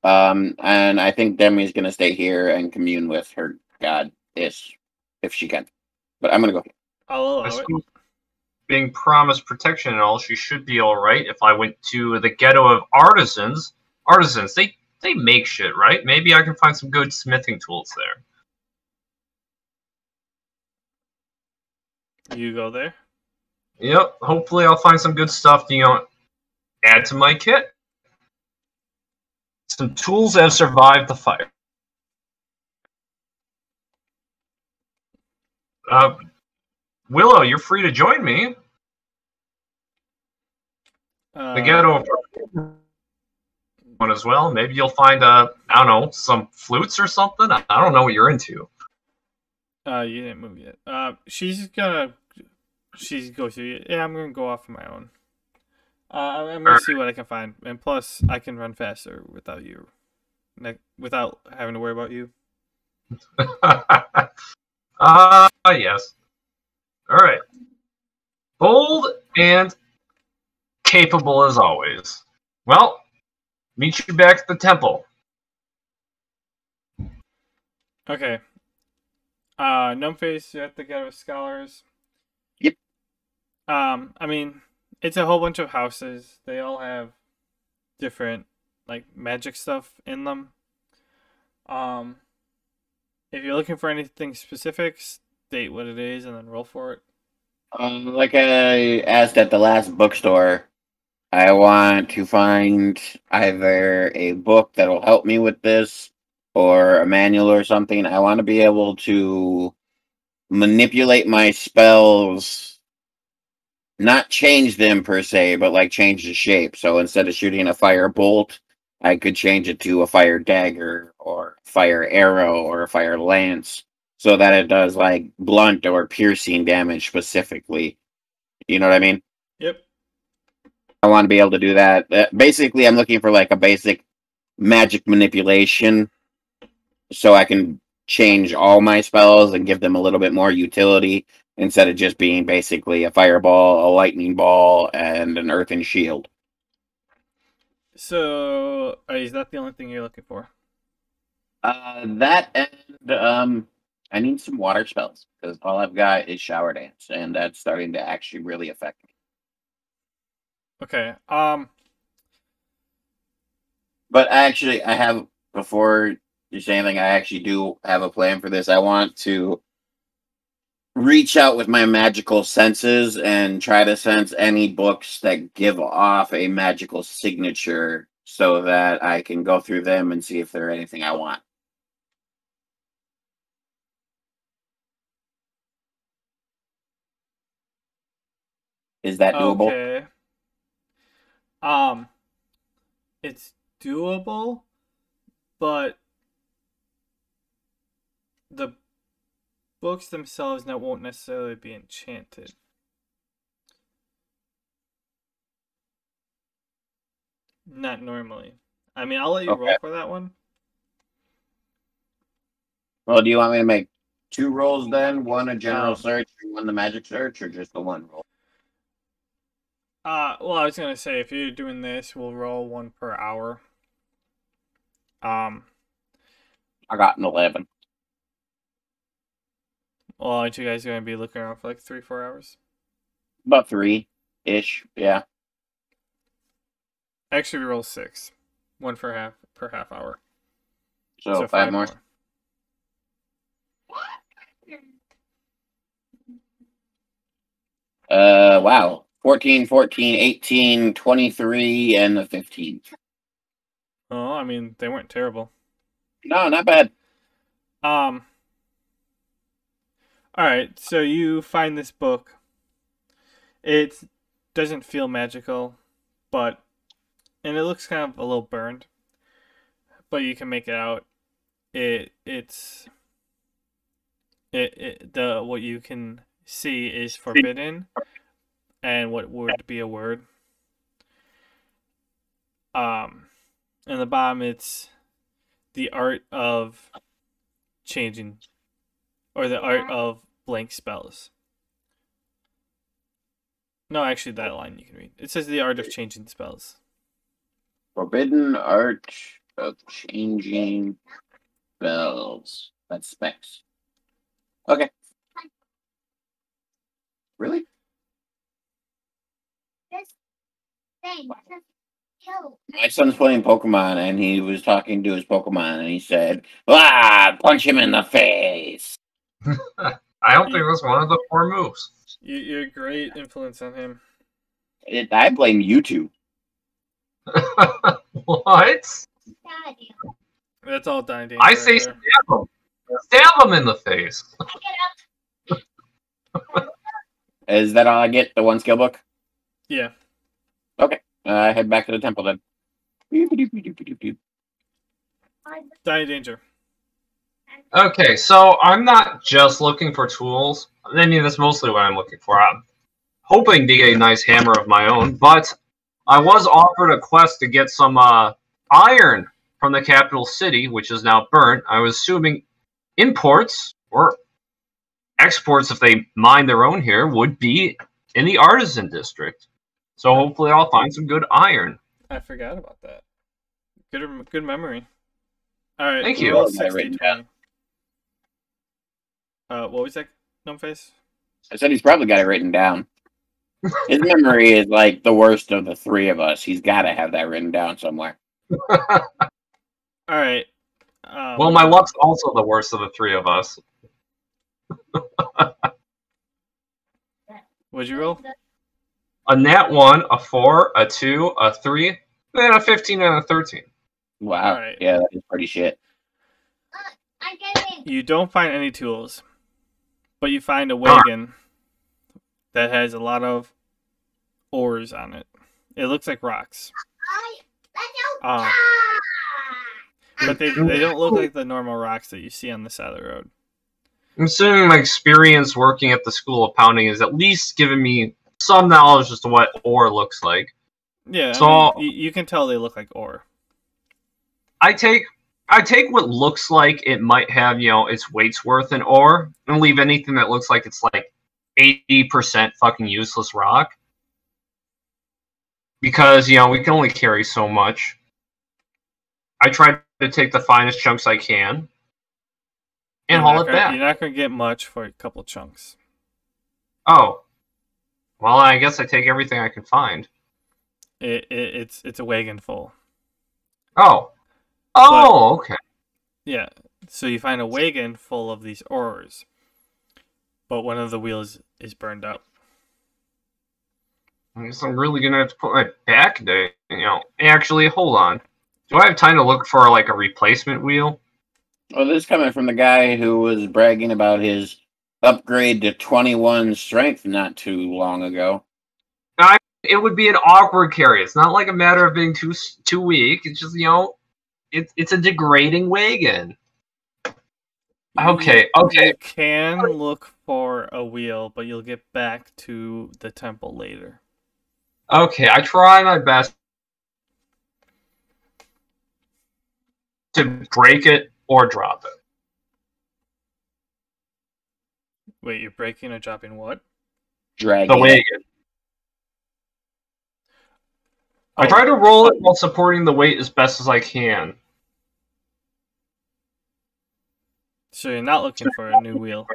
Um, and I think Demi's going to stay here and commune with her goddess, if she can. But I'm going to go. I'll allow it. Being promised protection and all, she should be all right. If I went to the Ghetto of Artisans, artisans, they, they make shit, right? Maybe I can find some good smithing tools there. You go there? Yep. Hopefully I'll find some good stuff to, you know, add to my kit. Some tools that have survived the fire. Uh, Willow, you're free to join me. Uh, the ghetto one as well. Maybe you'll find, uh, I don't know, some flutes or something. I don't know what you're into. Uh, you didn't move yet. Uh, she's gonna, she's go through. Yeah, I'm gonna go off on my own. Uh, I'm gonna see what I can find, and plus, I can run faster without you, without having to worry about you. Ah, uh, yes. All right. Bold and capable as always. Well, meet you back at the temple. Okay. Uh, Gnomeface, you're at the Ghetto of Scholars. Yep. Um, I mean, it's a whole bunch of houses. They all have different, like, magic stuff in them. Um, if you're looking for anything specific, state what it is and then roll for it. Um, like I asked at the last bookstore, I want to find either a book that will help me with this, or a manual or something. I want to be able to manipulate my spells, not change them per se, but like change the shape. So instead of shooting a fire bolt, I could change it to a fire dagger or fire arrow or a fire lance, so that it does like blunt or piercing damage specifically. You know what I mean? Yep. I want to be able to do that. Uh, basically, I'm looking for like a basic magic manipulation, so I can change all my spells and give them a little bit more utility instead of just being basically a fireball, a lightning ball, and an earthen shield. So, is that the only thing you're looking for? Uh, that and, um, I need some water spells, because all I've got is shower dance, and that's starting to actually really affect me. Okay, um... But actually, I have, before... you're saying anything, I actually do have a plan for this. I want to reach out with my magical senses and try to sense any books that give off a magical signature so that I can go through them and see if there's anything I want. Is that doable? Okay. Um, it's doable, but the books themselves now won't necessarily be enchanted. Not normally. I mean, I'll let you okay. roll for that one. Well, do you want me to make two rolls then? One a general search, and one the magic search, or just the one roll? Uh, well, I was gonna say if you're doing this, we'll roll one per hour. Um, I got an eleven. Well, aren't you guys gonna be looking around for like three, four hours? About three ish, yeah. Actually, we roll six, one for half per half hour. So, so five, five more. more. Uh, wow. fourteen, fourteen, eighteen, twenty-three, and the fifteen. Oh, I mean, they weren't terrible. No, not bad. Um. Alright, so you find this book. It doesn't feel magical, but... And it looks kind of a little burned. But you can make it out. It, it's... It, it, the what you can see is forbidden, and what would be a word. Um, and the bottom, it's the art of changing, or the art of blank spells. No, actually, that line you can read. It says the art of changing spells. Forbidden art of changing spells. That's specs. Okay. Really? This thing. My son's playing Pokemon, and he was talking to his Pokemon, and he said, "Ah, punch him in the face." I don't think that's one of the four moves. You're a great influence on him. It, I blame you two. What? That's all Donny Danger. I right say stab him. Stab him in the face. Is that all I get? The one skill book? Yeah. Okay. Uh, head back to the temple then. Donny Danger. Okay, so I'm not just looking for tools. I mean, that's mostly what I'm looking for. I'm hoping to get a nice hammer of my own, but I was offered a quest to get some uh, iron from the capital city, which is now burnt. I was assuming imports or exports, if they mine their own here, would be in the artisan district. So hopefully I'll find some good iron. I forgot about that. Good, good memory. All right. Thank you. Uh, what was that, Gnomeface? I said he's probably got it written down. His memory is like the worst of the three of us. He's got to have that written down somewhere. All right. Um, well, my luck's also the worst of the three of us. What'd you roll? A nat one, a four, a two, a three, and a fifteen and a thirteen. Wow. All right. Yeah, that is pretty shit. You don't find any tools, but you find a wagon ah. that has a lot of ores on it. It looks like rocks. Um, but they, they don't look like the normal rocks that you see on the side of the road. I'm assuming my experience working at the School of Pounding is at least giving me some knowledge as to what ore looks like. Yeah, so I mean, you can tell they look like ore. I take I take what looks like it might have, you know, its weight's worth in ore, and leave anything that looks like it's like eighty percent fucking useless rock. Because, you know, we can only carry so much. I try to take the finest chunks I can. And haul it back. You're not going to get much for a couple chunks. Oh. Well, I guess I take everything I can find. It, it, it's it's a wagon full. Oh. Oh, but, okay. Yeah. So you find a wagon full of these ores. But one of the wheels is burned up. I guess I'm really going to have to put my back down. You know, actually, hold on. Do I have time to look for, like, a replacement wheel? Well, this is coming from the guy who was bragging about his upgrade to twenty-one strength not too long ago. I, it would be an awkward carry. It's not like a matter of being too too weak. It's just, you know, it's it's a degrading wagon. Okay, okay. You can look for a wheel, but you'll get back to the temple later. Okay, I try my best to break it or drop it. Wait, you're breaking or dropping what? Dragging. The wagon. Oh. I try to roll it while supporting the weight as best as I can. So you're not looking for a new wheel?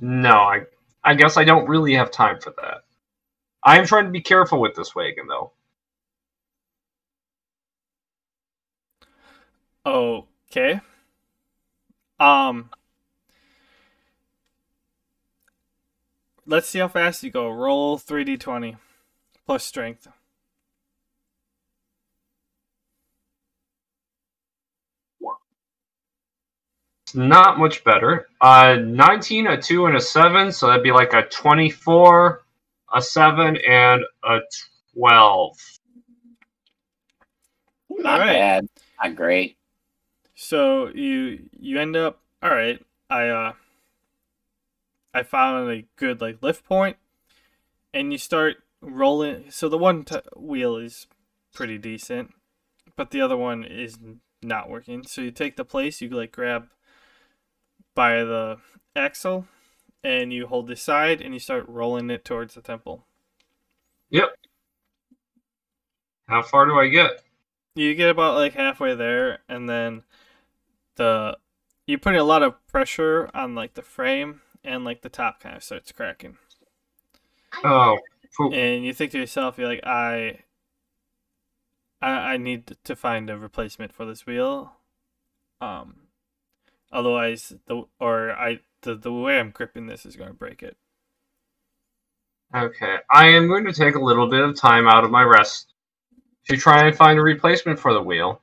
No, I, I guess I don't really have time for that. I'm trying to be careful with this wagon, though. Okay. Um... Let's see how fast you go. Roll three d twenty. Plus strength. It's not much better. Uh, nineteen, a two, and a seven. So that'd be like a twenty-four, a seven, and a twelve. Not right. bad. Not great. So you you end up... All right. I... uh. I found a good like lift point, and you start rolling. So the one t wheel is pretty decent, but the other one is not working. So you take the place, you like grab by the axle, and you hold the side, and you start rolling it towards the temple. Yep. How far do I get? You get about like halfway there, and then the you're putting a lot of pressure on like the frame. And, like, the top kind of starts cracking. Oh. Poop. And you think to yourself, you're like, I, I I need to find a replacement for this wheel. Um, otherwise, the or I the, the way I'm gripping this is going to break it. Okay. I am going to take a little bit of time out of my rest to try and find a replacement for the wheel.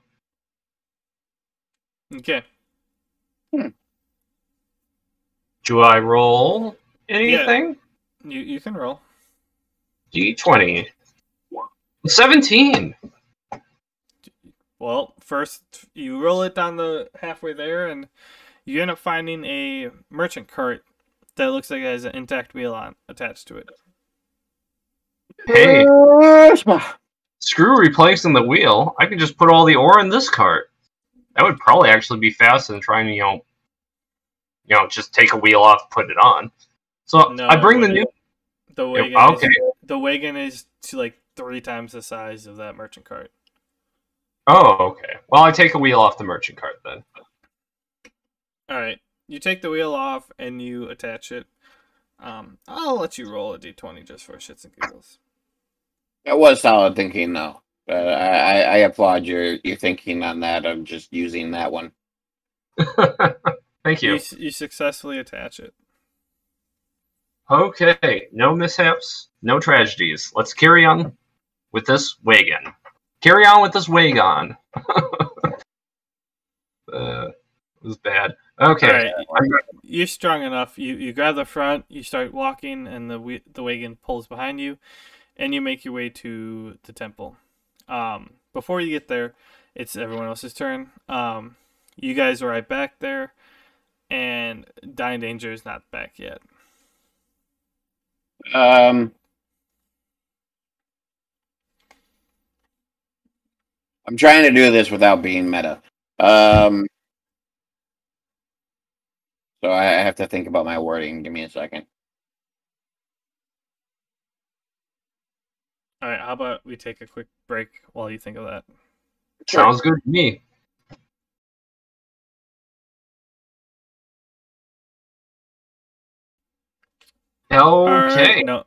Okay. Hmm. Do I roll anything? Yeah. You you can roll. d twenty. seventeen. Well, first you roll it down the halfway there, and you end up finding a merchant cart that looks like it has an intact wheel on attached to it. Hey, screw replacing the wheel. I can just put all the ore in this cart. That would probably actually be faster than trying to, you know, You know, just take a wheel off, put it on. So no, I bring the new. The wagon. Yeah, okay. Is, the wagon is to like three times the size of that merchant cart. Oh, okay. Well, I take a wheel off the merchant cart then. All right, you take the wheel off and you attach it. Um, I'll let you roll a d twenty just for shits and giggles. That was solid thinking, though. Uh, I I applaud your your thinking on that. I'm just using that one. Thank you. you. You successfully attach it. Okay. No mishaps. No tragedies. Let's carry on with this wagon. Carry on with this wagon. uh, it was bad. Okay. Right. You're strong enough. You you grab the front. You start walking, and the the wagon pulls behind you, and you make your way to the temple. Um, before you get there, it's everyone else's turn. Um, you guys arrive back there. And Donny Danger is not back yet. Um, I'm trying to do this without being meta. Um, so I have to think about my wording. Give me a second. All right, how about we take a quick break while you think of that? Sure. Sounds good to me. Okay. Right, no,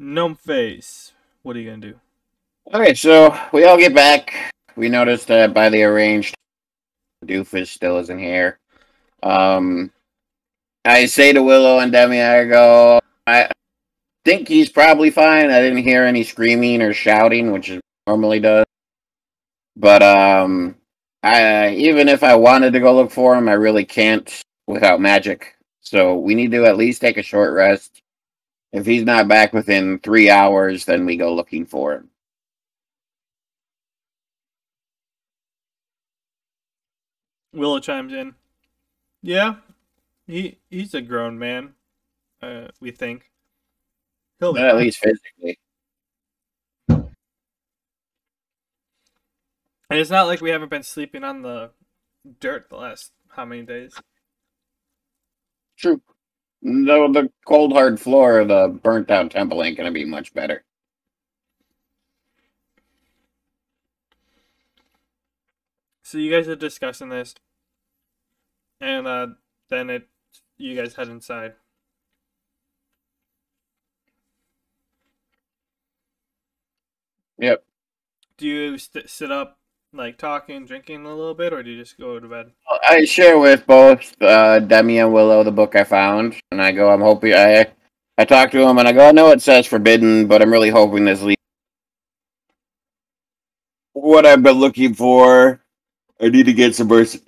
Gnomeface, what are you going to do? Okay, so we all get back. We noticed that by the arranged, Doofus still isn't here. Um, I say to Willow and Demi, I go, I think he's probably fine. I didn't hear any screaming or shouting, which is normally does. But um, I even if I wanted to go look for him, I really can't without magic. So we need to at least take a short rest. If he's not back within three hours, then we go looking for him. Willow chimes in. Yeah, he he's a grown man, uh, we think. He'll be at least physically. And it's not like we haven't been sleeping on the dirt the last how many days. True. No, the cold hard floor of the burnt out temple ain't gonna be much better. So you guys are discussing this, and uh, then it you guys head inside. Yep. Do you st sit up, like, talking, drinking a little bit, or do you just go to bed? I share with both uh, Demi and Willow the book I found, and I go, I'm hoping, I I talk to them, and I go, I know it says forbidden, but I'm really hoping this leads what I've been looking for. I need to get some vers-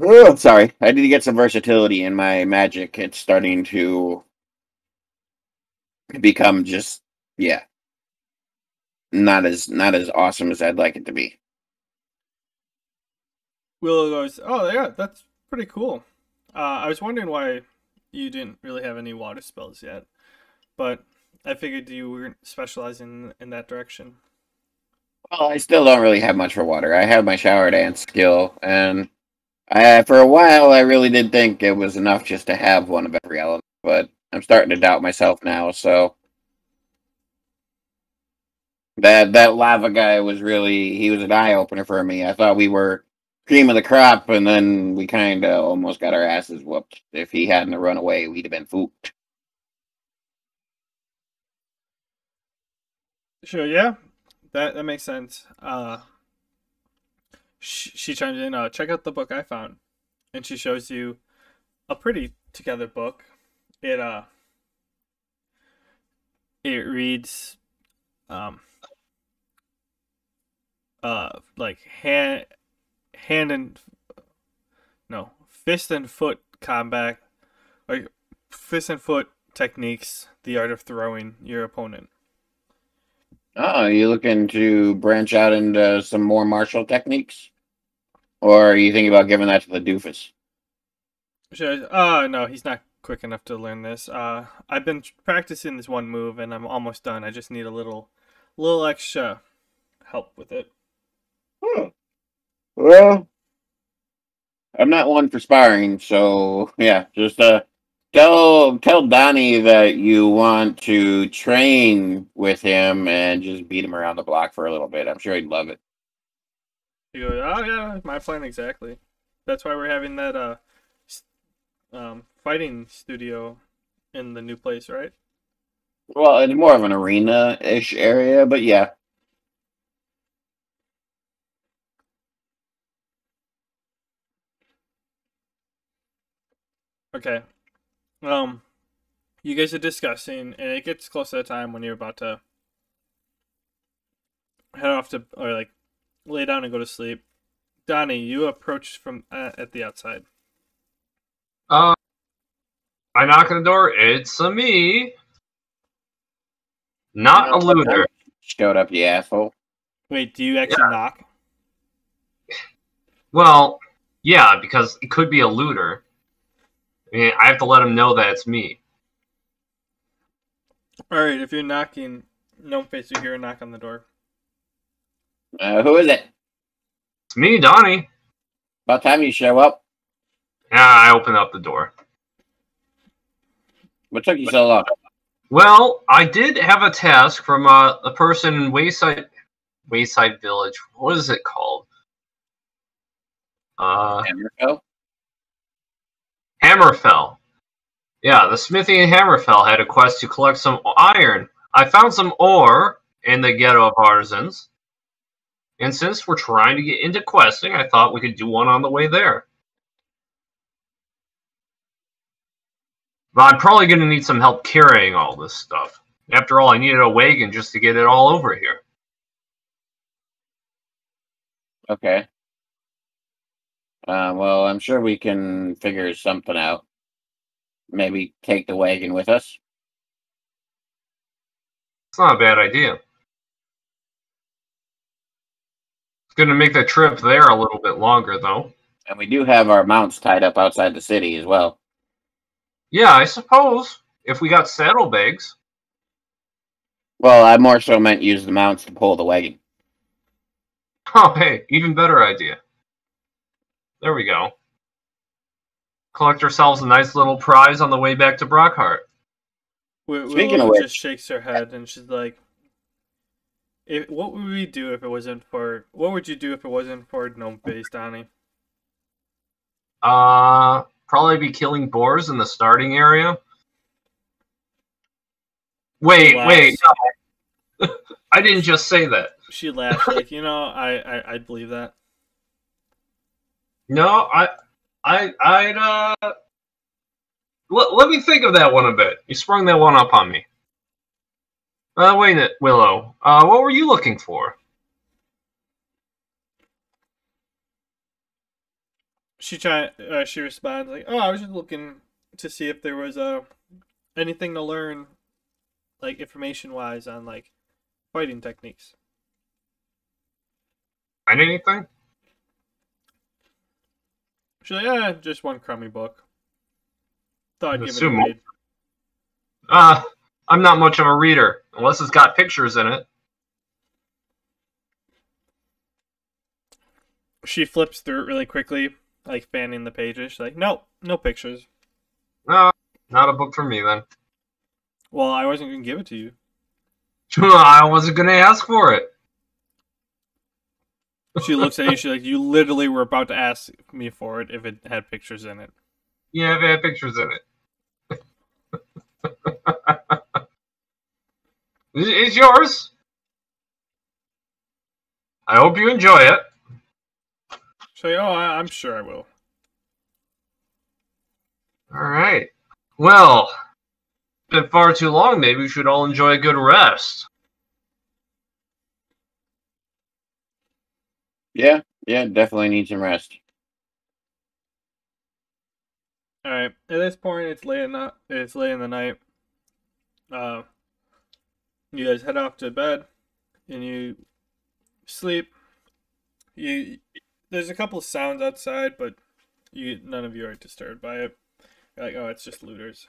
oh, sorry, I need to get some versatility in my magic. It's starting to become just, yeah. Not as not as awesome as I'd like it to be. Willow goes, oh yeah, that's pretty cool. Uh, I was wondering why you didn't really have any water spells yet, but I figured you weren't specializing in, in that direction. Well, I still don't really have much for water. I have my shower dance skill, and I, for a while I really did think it was enough just to have one of every element, but I'm starting to doubt myself now, so... That that lava guy was really, he was an eye-opener for me. I thought we were cream of the crop, and then we kind of almost got our asses whooped. If he hadn't run away, we'd have been fooped. Sure, yeah. That that makes sense. Uh, she, she chimes in, uh, check out the book I found. And she shows you a pretty together book. It, uh, it reads... Um, uh, like hand, hand and no fist and foot combat, like fist and foot techniques, the art of throwing your opponent. Oh, are you looking to branch out into some more martial techniques, or are you thinking about giving that to the doofus? Sure. Uh, no, he's not quick enough to learn this. Uh, I've been practicing this one move, and I'm almost done. I just need a little. little extra help with it. Hmm. Well, I'm not one for sparring, so yeah, just uh, tell tell Donnie that you want to train with him and just beat him around the block for a little bit. I'm sure he'd love it. He goes, oh yeah, my plan exactly. That's why we're having that uh, um, fighting studio in the new place, right? Well, it's more of an arena-ish area, but yeah. Okay. Um, you guys are discussing, and it gets close to the time when you're about to head off to, or like, lay down and go to sleep. Donnie, you approach from uh, at the outside. Uh, I knock on the door. It's a me. Not a looter. Showed up, you asshole. Wait, do you actually yeah. knock? Well, yeah, because it could be a looter. I mean, I have to let him know that it's me. Alright, if you're knocking, Gnomeface, you hear a knock on the door. Uh, who is it? It's me, Donnie. About time you show up. Yeah, I open up the door. What took you so long? Well, I did have a task from uh, a person in Wayside, Wayside Village. What is it called? Uh, Hammerfell? Hammerfell. Yeah, the smithy in Hammerfell had a quest to collect some iron. I found some ore in the ghetto of artisans. And since we're trying to get into questing, I thought we could do one on the way there. But I'm probably going to need some help carrying all this stuff. After all, I needed a wagon just to get it all over here. Okay. Uh, well, I'm sure we can figure something out. Maybe take the wagon with us. It's not a bad idea. It's going to make the trip there a little bit longer, though. And we do have our mounts tied up outside the city as well. Yeah, I suppose. If we got saddlebags. Well, I more so meant use the mounts to pull the wagon. Oh, hey, even better idea. There we go. collect ourselves a nice little prize on the way back to Brockheart. Willow just shakes her head and she's like, if, what would we do if it wasn't for, what would you do if it wasn't for Gnomeface, Donnie? Uh, probably be killing boars in the starting area. Wait, wait. No. I didn't just say that. She laughed like, you know, I, I, I believe that. No, I, I, I'd, uh, let, let me think of that one a bit. You sprung that one up on me. Uh, wait a minute, Willow. Uh, what were you looking for? She try, uh, She responds like, oh, I was just looking to see if there was uh, anything to learn, like, information-wise on, like, fighting techniques. Find anything? She's like, yeah, just one crummy book. Thought I'd give it a read. Uh, I'm not much of a reader, unless it's got pictures in it. She flips through it really quickly, like fanning the pages. She's like, no, no pictures. No, not a book for me then. Well, I wasn't going to give it to you. I wasn't going to ask for it. She looks at you, she's like, you literally were about to ask me for it if it had pictures in it. Yeah, if it had pictures in it. It's yours. I hope you enjoy it. She's like, oh, I I'm sure I will. All right. Well, it's been far too long. Maybe we should all enjoy a good rest. Yeah, yeah, definitely need some rest. All right. At this point, it's late enough. It's late in the night. Uh, you guys head off to bed, and you sleep. You there's a couple of sounds outside, but you none of you are disturbed by it. You're like, oh, it's just looters.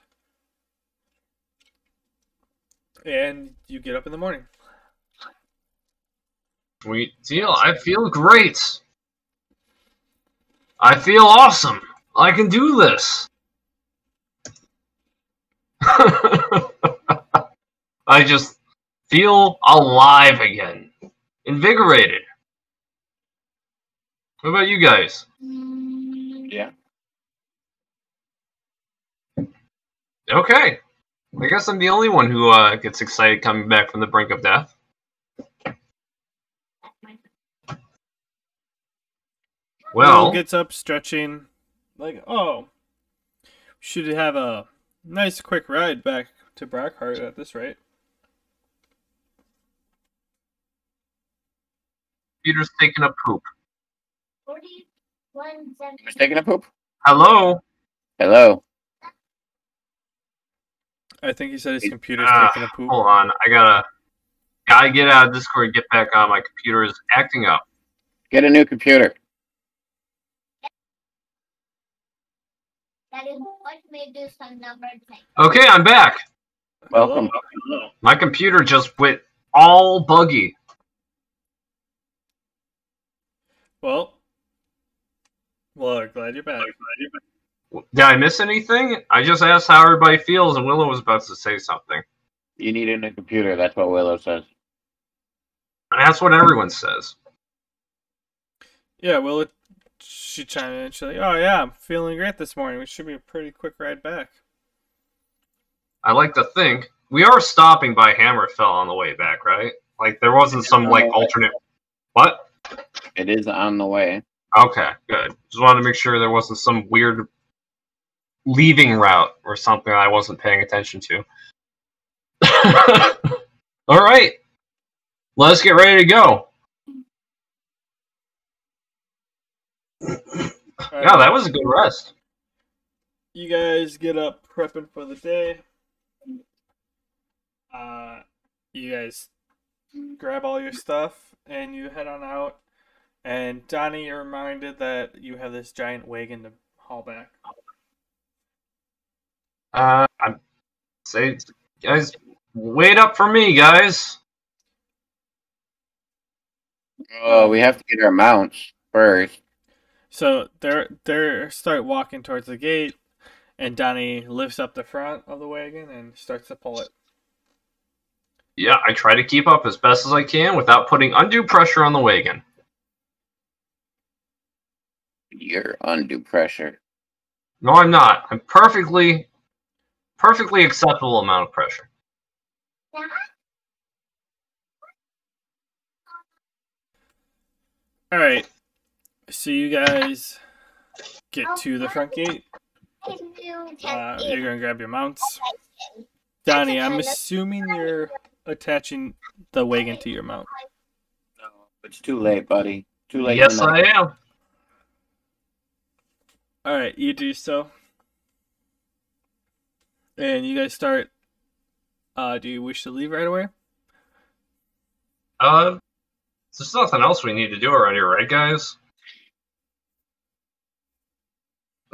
And you get up in the morning. Sweet deal. I feel great. I feel awesome. I can do this. I just feel alive again. Invigorated. What about you guys? Yeah. Okay. I guess I'm the only one who uh, gets excited coming back from the brink of death. Well, gets up stretching, like, oh, should have a nice quick ride back to Brockheart at this rate. Peter's taking a poop. forty-one He's taking a poop. Hello. Hello. I think he said his computer's uh, taking a poop. Hold on, I gotta, gotta get out of Discord and get back on. My computer is acting up. Get a new computer. That is what made this a number thing. Okay, I'm back. Welcome. Hello. My computer just went all buggy. Well, well, glad you're back. Glad you're back. Did I miss anything? I just asked how everybody feels, and Willow was about to say something. You need a new computer. That's what Willow says. And that's what everyone says. Yeah, Willow. She chimed in and she's like, oh yeah, I'm feeling great this morning. We should be a pretty quick ride back. I like to think. We are stopping by Hammerfell on the way back, right? Like, there wasn't some, like, alternate... What? It is on the way. Okay, good. Just wanted to make sure there wasn't some weird leaving route or something I wasn't paying attention to. All right. Let's get ready to go. Right. Yeah, that was a good rest. You guys get up prepping for the day. Uh, you guys grab all your stuff and you head on out. And Donnie, you're reminded that you have this giant wagon to haul back. Uh, I'm say, guys, wait up for me, guys. Oh, we have to get our mounts first. So they're they start walking towards the gate, and Donnie lifts up the front of the wagon and starts to pull it. Yeah, I try to keep up as best as I can without putting undue pressure on the wagon. You're undue pressure. No, I'm not. I'm perfectly, perfectly acceptable amount of pressure. All right. So you guys get to the front gate. Uh, you're going to grab your mounts. Donnie, I'm assuming you're attaching the wagon to your mount. No, it's too late, buddy. Too late. Yes, I am. All right, you do so. And you guys start. Uh, do you wish to leave right away? Uh, there's nothing else we need to do around here, right, guys?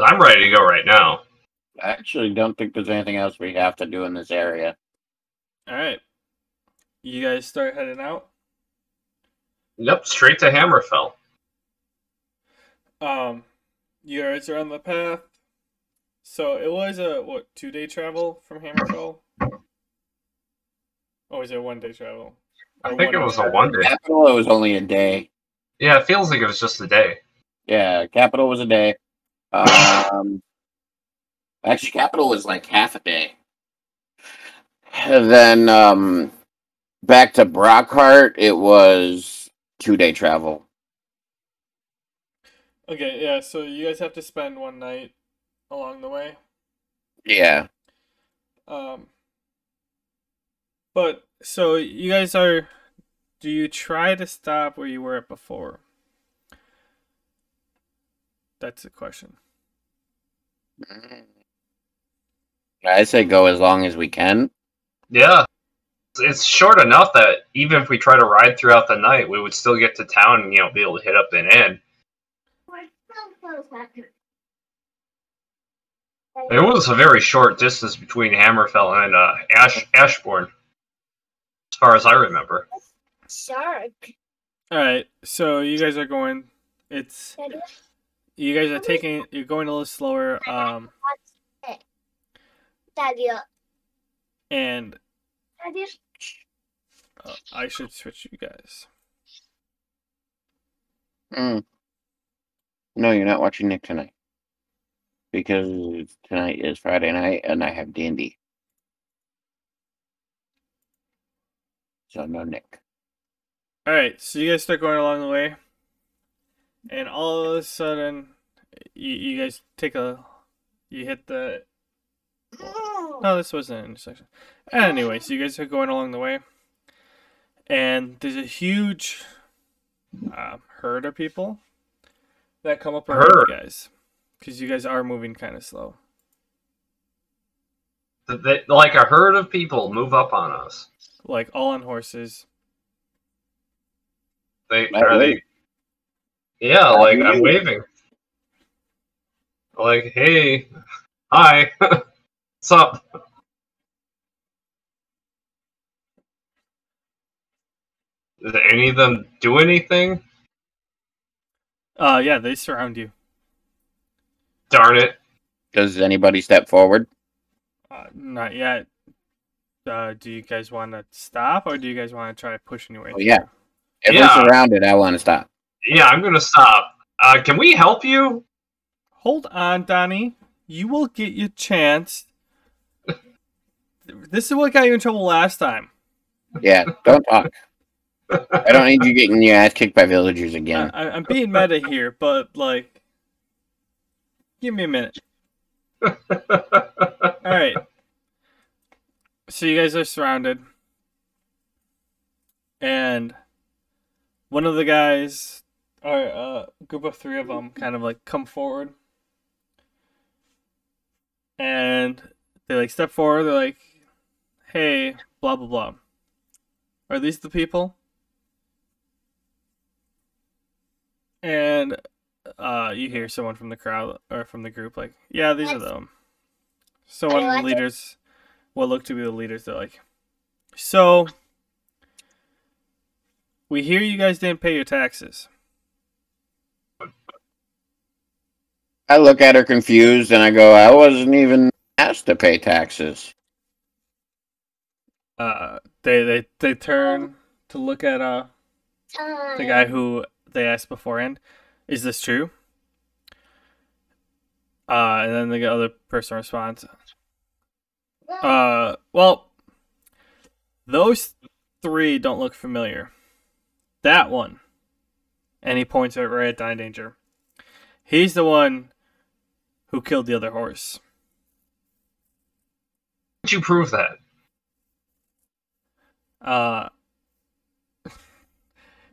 I'm ready to go right now. I actually don't think there's anything else we have to do in this area. All right. You guys start heading out? Yep, straight to Hammerfell. Um, you guys are on the path. So it was a, what, two-day travel from Hammerfell? Or was it a one-day travel? Or I think it was a one-day. Capital, it was only a day. Yeah, it feels like it was just a day. Yeah, Capital was a day. Um, actually, Capital was like half a day. And then um, back to Brockheart, it was two-day travel. Okay, yeah, so you guys have to spend one night along the way. Yeah. Um, but, so you guys are, do you try to stop where you were at before? That's the question. I say go as long as we can. Yeah. It's short enough that even if we try to ride throughout the night, we would still get to town and, you know, be able to hit up an inn. It was a very short distance between Hammerfell and uh, Ash Ashbourne, as far as I remember. Shark. All right, so you guys are going. It's... You guys are taking, you're going a little slower, um, and uh, I should switch you guys. Mm. No, you're not watching Nick tonight, because tonight is Friday night, and I have D and D. So no Nick. Alright, so you guys start going along the way. And all of a sudden, you, you guys take a, you hit the, no, this wasn't an intersection. Anyway, so you guys are going along the way, and there's a huge uh, herd of people that come up around you guys, because you guys are moving kind of slow. They, like a herd of people move up on us. Like all on horses. They, are they? Yeah, like, I'm waving. Like, hey, hi, what's up? Did any of them do anything? Uh, yeah, they surround you. Darn it. Does anybody step forward? Uh, not yet. Uh, do you guys want to stop, or do you guys want to try pushing your way? Oh, yeah. If we're surrounded, I want to stop. Yeah, I'm going to stop. Uh, can we help you? Hold on, Donnie. You will get your chance. This is what got you in trouble last time. Yeah, don't talk. I don't need you getting your ass kicked by villagers again. I, I'm being meta here, but, like, give me a minute. All right. So you guys are surrounded. And one of the guys... All right, uh, group of three of them kind of like come forward, and they like step forward. They're like, "Hey, blah blah blah." Are these the people? And uh, you hear someone from the crowd or from the group like, "Yeah, these are them." So one of the leaders, what look to be the leaders, they're like, "So we hear you guys didn't pay your taxes." I look at her confused and I go, I wasn't even asked to pay taxes. Uh, they, they, they turn to look at uh, the guy who they asked beforehand. Is this true? Uh, and then the other person responds, uh, well, those three don't look familiar. That one. And he points it right at Donny Danger. He's the one who killed the other horse. How did you prove that? Uh,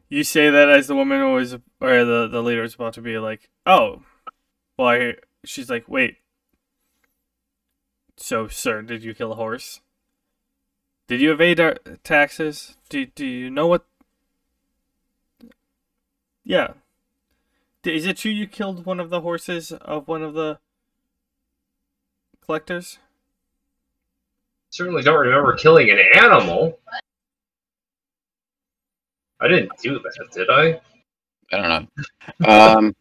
you say that as the woman who was, or the, the leader is about to be like, oh, well, I, she's like, wait. So, sir, did you kill a horse? Did you evade our taxes? Do, do you know what? Yeah. Is it true you killed one of the horses of one of the collectors? Certainly don't remember killing an animal. I didn't do that, did I? I don't know. Um,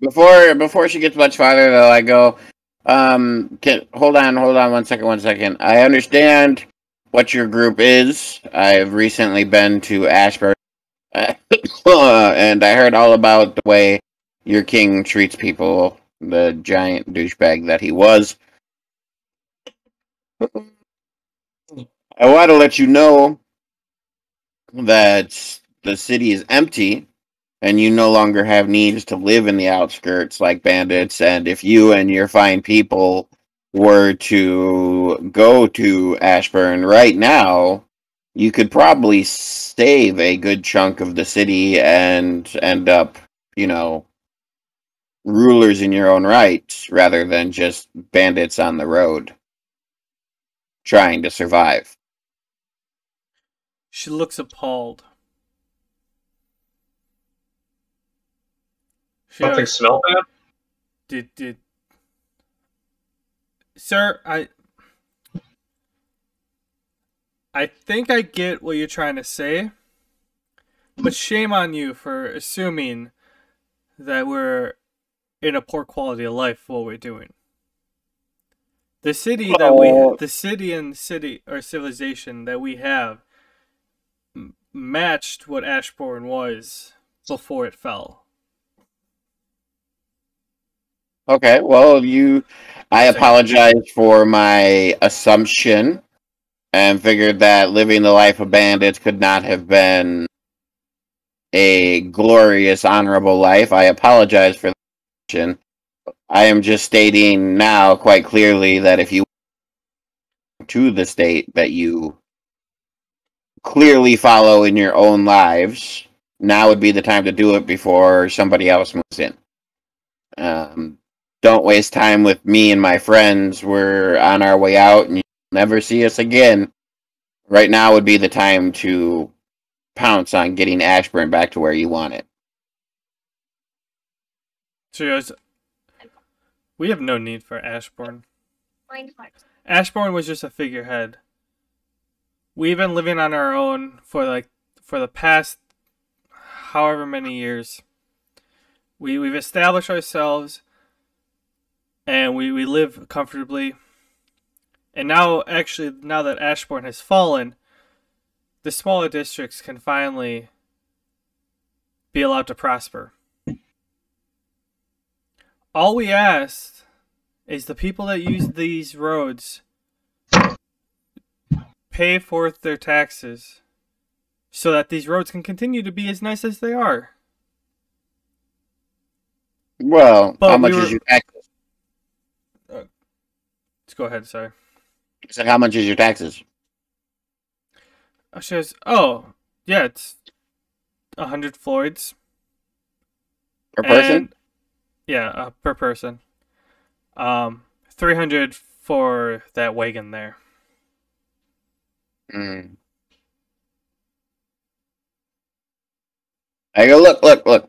before before she gets much farther, though, I go, um, can, hold on, hold on, one second, one second. I understand what your group is. I've recently been to Ashburn, and I heard all about the way your king treats people, the giant douchebag that he was. I want to let you know that the city is empty and you no longer have needs to live in the outskirts like bandits, and if you and your fine people were to go to Ashbourne right now, you could probably save a good chunk of the city and end up, you know, rulers in your own right rather than just bandits on the road trying to survive. She looks appalled. She Something asks, smelled bad? Did, did... Sir, I... I think I get what you're trying to say, but shame on you for assuming that we're in a poor quality of life for what we're doing. The city that we, the city and city or civilization that we have, m matched what Ashbourne was before it fell. Okay, well, you, I apologize for my assumption. And figured that living the life of bandits could not have been a glorious, honorable life. I apologize for the question. I am just stating now quite clearly that if you went to the state that you clearly follow in your own lives, now would be the time to do it before somebody else moves in. Um, don't waste time with me and my friends. We're on our way out, and you never see us again. Right now would be the time to pounce on getting Ashbourne back to where you want it. She goes, we have no need for Ashbourne. Ashbourne was just a figurehead. We've been living on our own for like for the past however many years. We we've established ourselves and we, we live comfortably. And now, actually, now that Ashbourne has fallen, the smaller districts can finally be allowed to prosper. All we ask is the people that use these roads pay forth their taxes so that these roads can continue to be as nice as they are. Well, but how much we were... is your taxes? Uh, let's go ahead, sorry. I said, how much is your taxes? She goes, oh, yeah, it's one hundred Floyds. Per person? And, yeah, uh, per person. Um, three hundred for that wagon there. Mm. I go, look, look, look.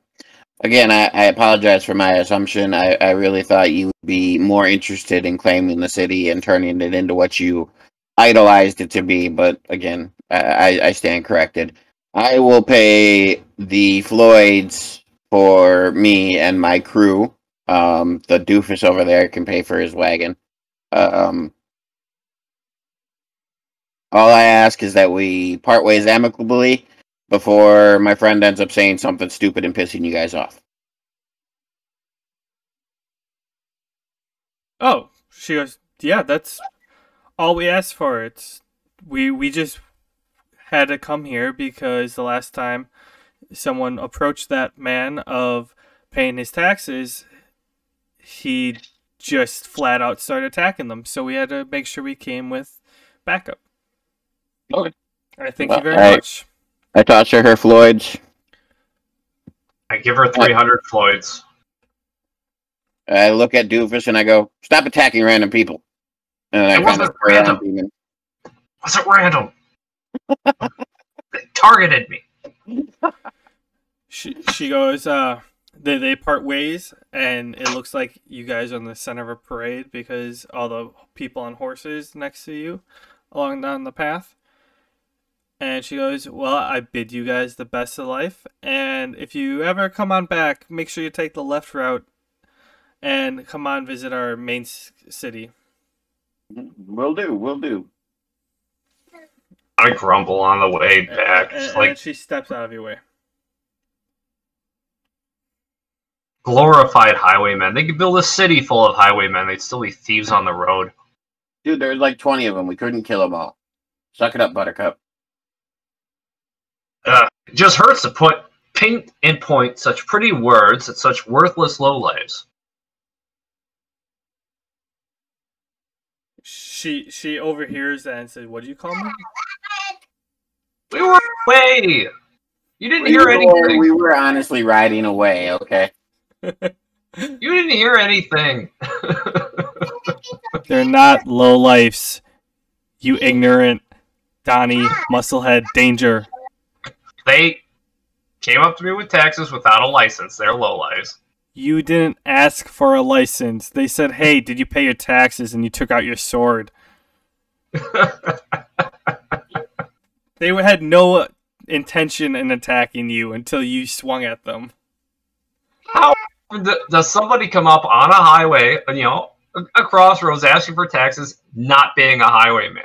Again, I, I apologize for my assumption. I, I really thought you would be more interested in claiming the city and turning it into what you idolized it to be, but again, I, I stand corrected. I will pay the Floyds for me and my crew Um, the doofus over there can pay for his wagon. Um, all I ask is that we part ways amicably before my friend ends up saying something stupid and pissing you guys off. Oh, she goes, yeah, that's all we asked for. It's, we, we just had to come here because the last time someone approached that man of paying his taxes, he just flat out started attacking them. So we had to make sure we came with backup. Okay. All right, thank well, you very I, much. I toss her her Floyds. I give her three hundred I, Floyds. I look at Doofus and I go, stop attacking random people. And I it wasn't random. Even. Was it random? They targeted me. She, she goes, uh, they, they part ways, and it looks like you guys are in the center of a parade because all the people on horses next to you along down the path. And she goes, well, I bid you guys the best of life. And if you ever come on back, make sure you take the left route and come on visit our main city. Will do, will do. I grumble on the way back. And, and, like, and she steps out of your way. Glorified highwaymen. They could build a city full of highwaymen. They'd still be thieves on the road. Dude, there's like twenty of them. We couldn't kill them all. Suck it up, Buttercup. Uh, it just hurts to put paint and point such pretty words at such worthless lowlives. She she overhears that and says, what do you call me? We were away. You didn't we hear were, anything. We were honestly riding away, okay? You didn't hear anything. They're not lowlifes, you ignorant Donnie Musclehead Danger. They came up to me with taxes without a license. They're lowlifes. You didn't ask for a license. They said, hey, did you pay your taxes? And you took out your sword. They had no intention in attacking you until you swung at them. How does somebody come up on a highway, you know, a crossroads asking for taxes, not being a highwayman?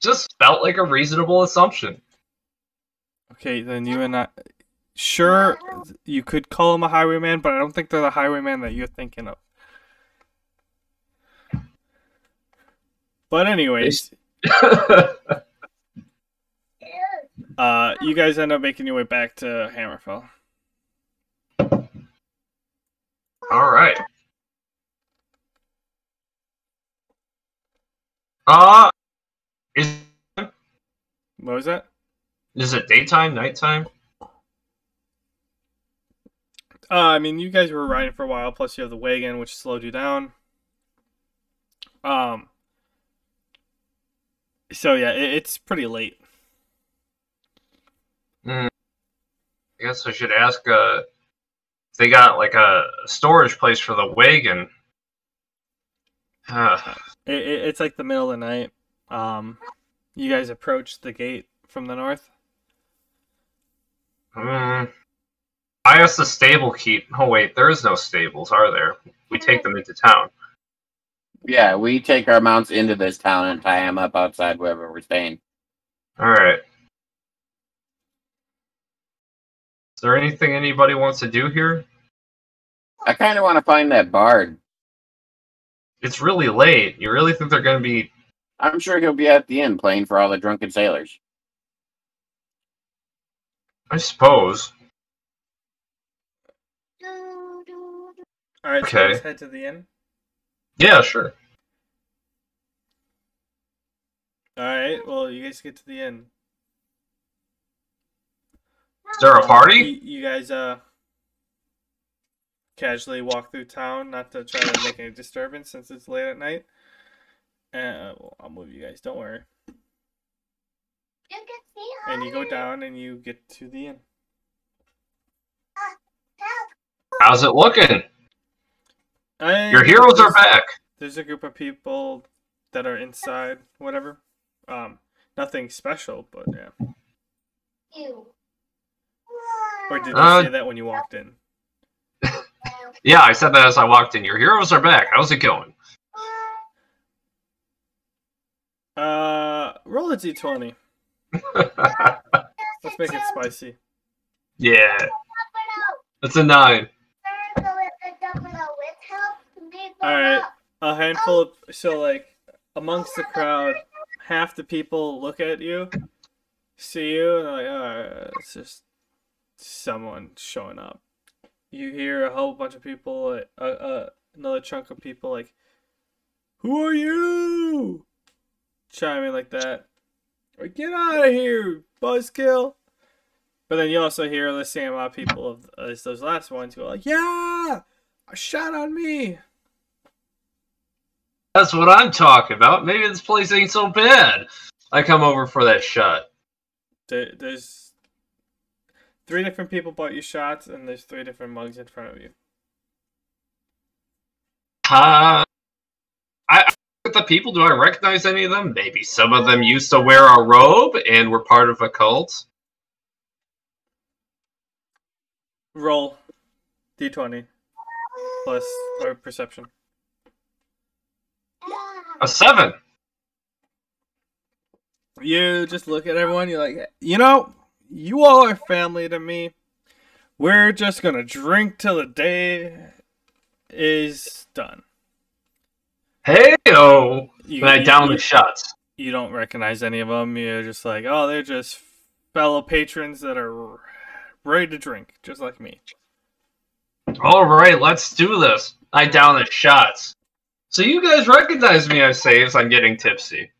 Just felt like a reasonable assumption. Okay, then you and I... Sure, you could call him a highwayman, but I don't think they're the highwayman that you're thinking of. But anyways... uh, you guys end up making your way back to Hammerfell. Alright. Uh, is... What was that? Is it daytime, nighttime? Uh, I mean, you guys were riding for a while, plus you have the wagon, which slowed you down. Um, so, yeah, it, it's pretty late. Mm. I guess I should ask uh, if they got, like, a storage place for the wagon. it, it, it's, like, the middle of the night. Um, you guys approach the gate from the north. Hmm. I asked the stable keep. Oh, wait, there is no stables, are there? We take them into town. Yeah, we take our mounts into this town and tie them up outside wherever we're staying. All right. Is there anything anybody wants to do here? I kind of want to find that bard. It's really late. You really think they're going to be... I'm sure he'll be at the inn playing for all the drunken sailors. I suppose... All right, okay. So let's head to the inn. Yeah, sure. All right, well, you guys get to the inn. Is there a party? Uh, you, you guys uh, casually walk through town, not to try to make any disturbance since it's late at night. Uh, well, I'll move you guys, don't worry. And you go down and you get to the inn. How's it looking? I, Your heroes are back. There's a group of people that are inside, whatever. Um, nothing special, but yeah. Ew. Or did you uh, say that when you walked in? Yeah, I said that as I walked in. Your heroes are back. How's it going? Uh, roll a d twenty. Let's make it spicy. Yeah. That's a nine. Alright, a handful of... So, like, amongst the crowd, half the people look at you, see you, and they're like, alright, it's just someone showing up. You hear a whole bunch of people, like, uh, uh, another chunk of people, like, who are you? Chiming like that. Or, get out of here, buzzkill. But then you also hear the same amount of people, of, as those last ones, go like, yeah, a shot on me. That's what I'm talking about. Maybe this place ain't so bad. I come over for that shot. There, there's three different people bought you shots, and there's three different mugs in front of you. Uh, I, I look at the people. Do I recognize any of them? Maybe some of them used to wear a robe and were part of a cult. Roll d twenty plus or perception. A seven. You just look at everyone. You're like, you know, you all are family to me. We're just gonna drink till the day is done. Hey, oh, you, and I down the shots. You don't recognize any of them. You're just like, oh, they're just fellow patrons that are ready to drink, just like me. All right, let's do this. I down the shots. So you guys recognize me, I say, as I'm getting tipsy.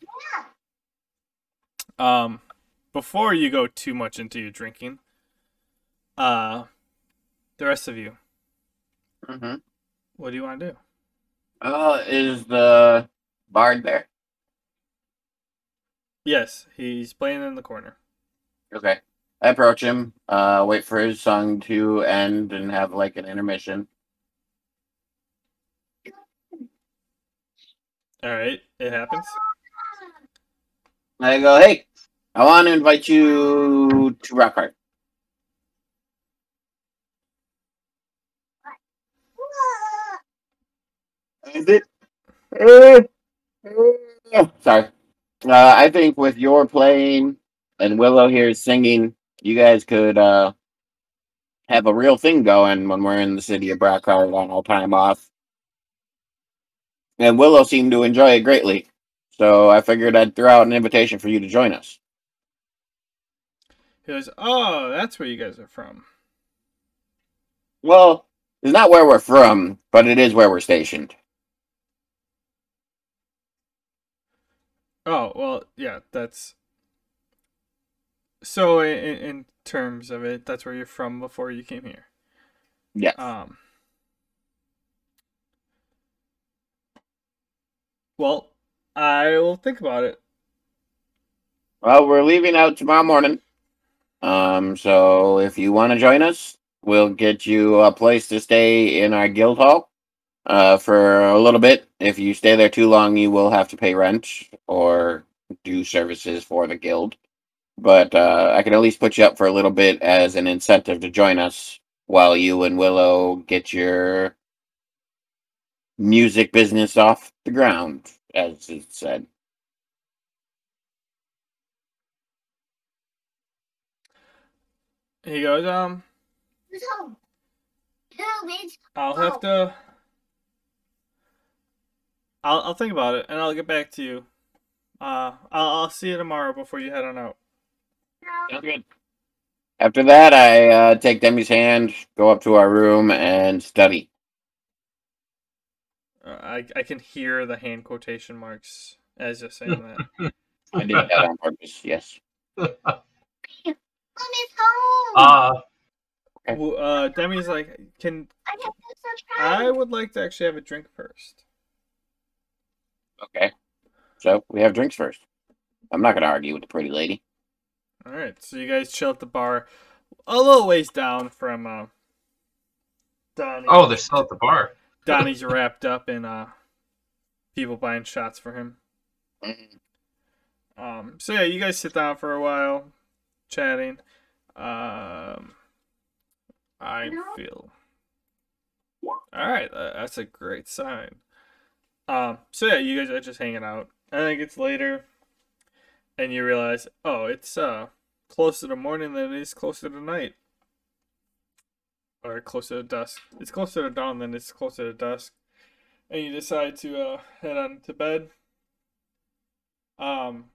Um, before you go too much into your drinking, uh, the rest of you, mm-hmm. What do you want to do? Uh, is the bard there? Yes, he's playing in the corner. Okay. I approach him, uh, wait for his song to end and have, like, an intermission. Alright, it happens. I go, hey, I want to invite you to Brockheart. Is it? Uh, uh, sorry. Uh, I think with your playing and Willow here singing, you guys could uh, have a real thing going when we're in the city of Brockheart on all time off. And Willow seemed to enjoy it greatly. So I figured I'd throw out an invitation for you to join us. He goes, oh, that's where you guys are from. Well, it's not where we're from, but it is where we're stationed. Oh, well, yeah, that's... So in, in terms of it, that's where you're from before you came here. Yes. Um... Well, I will think about it. Well, we're leaving out tomorrow morning. Um, so if you want to join us, we'll get you a place to stay in our guild hall uh, for a little bit. If you stay there too long, you will have to pay rent or do services for the guild. But uh, I can at least put you up for a little bit as an incentive to join us while you and Willow get your... music business off the ground, as it said. He goes, um... I'll have to... I'll, I'll think about it, and I'll get back to you. Uh, I'll, I'll see you tomorrow before you head on out. Sounds good. After that, I uh, take Demi's hand, go up to our room, and study. I, I can hear the hand quotation marks as you're saying that. I did that on purpose, yes. Mommy's home! Uh, well, uh, Demi's like, can... I, have I would like to actually have a drink first. Okay. So, we have drinks first. I'm not going to argue with the pretty lady. Alright, so you guys chill at the bar. A little ways down from uh, Donnie. Oh, they're still at the bar. Donnie's wrapped up in uh, people buying shots for him. Um, so yeah, you guys sit down for a while, chatting. Um, I feel Alright, that's a great sign. Um, so yeah, you guys are just hanging out. I think it's later, and you realize, oh, it's uh, closer to morning than it is closer to night. Or closer to dusk. It's closer to dawn than it's closer to dusk. And you decide to uh, head on to bed. Um,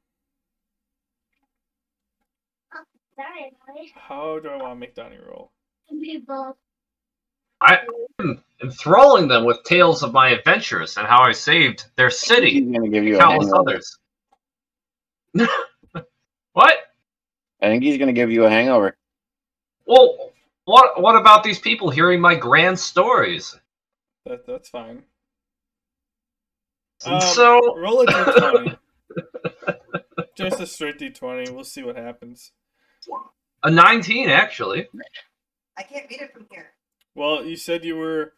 oh, sorry, Donnie. How do I want to make Donnie roll? People. I'm enthralling them with tales of my adventures and how I saved their city and countless others. What? I think he's going to give you a hangover. Well, what what about these people hearing my grand stories? That That's fine. Um, so roll a d twenty. Just a straight d twenty. We'll see what happens. A nineteen, actually. I can't beat it from here. Well, you said you were,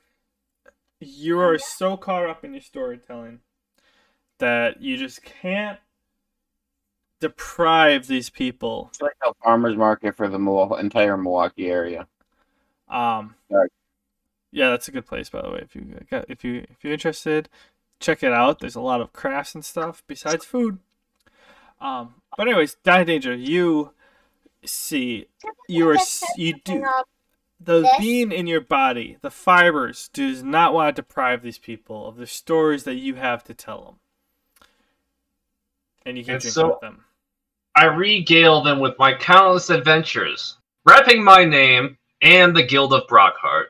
you are so caught up in your storytelling that you just can't deprive these people. It's like a farmer's market for the entire Milwaukee area. Um, Sorry. Yeah, that's a good place, by the way. If you if you if you're interested, check it out. There's a lot of crafts and stuff besides food. Um, but anyways, Donny Danger, you see, you are you do. The this? being in your body, the fibers, does not want to deprive these people of the stories that you have to tell them. And you can drink so with them. I regale them with my countless adventures, repping my name and the Guild of Brockheart.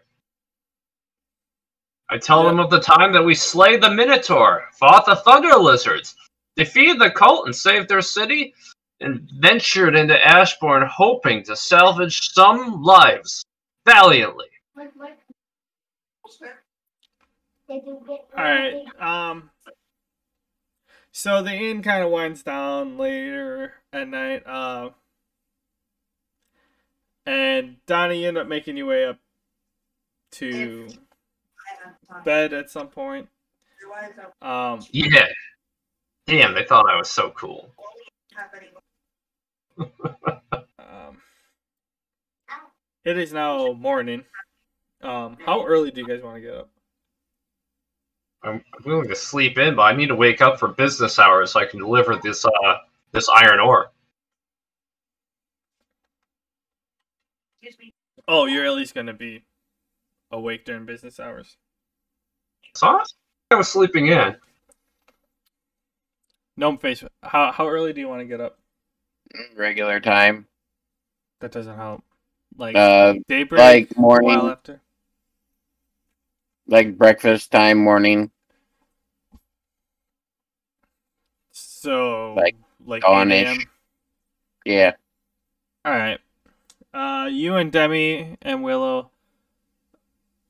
I tell yeah. them of the time that we slayed the Minotaur, fought the Thunder Lizards, defeated the cult and saved their city, and ventured into Ashbourne hoping to salvage some lives. Valiantly. Alright, um... So the inn kind of winds down later at night, uh... and Donnie, you end up making your way up to bed at some point. Um... Yeah! Damn, they thought I was so cool. um... It is now morning. Um, how early do you guys want to get up? I'm willing to sleep in, but I need to wake up for business hours so I can deliver this uh this iron ore. Oh, you're at least going to be awake during business hours. So I was sleeping in. Gnomeface, how how early do you want to get up? Regular time. That doesn't help. Like uh, daybreak, like morning, a while after? Like breakfast time, morning. So like, like dawn-ish. Yeah. All right. Uh, you and Demi and Willow.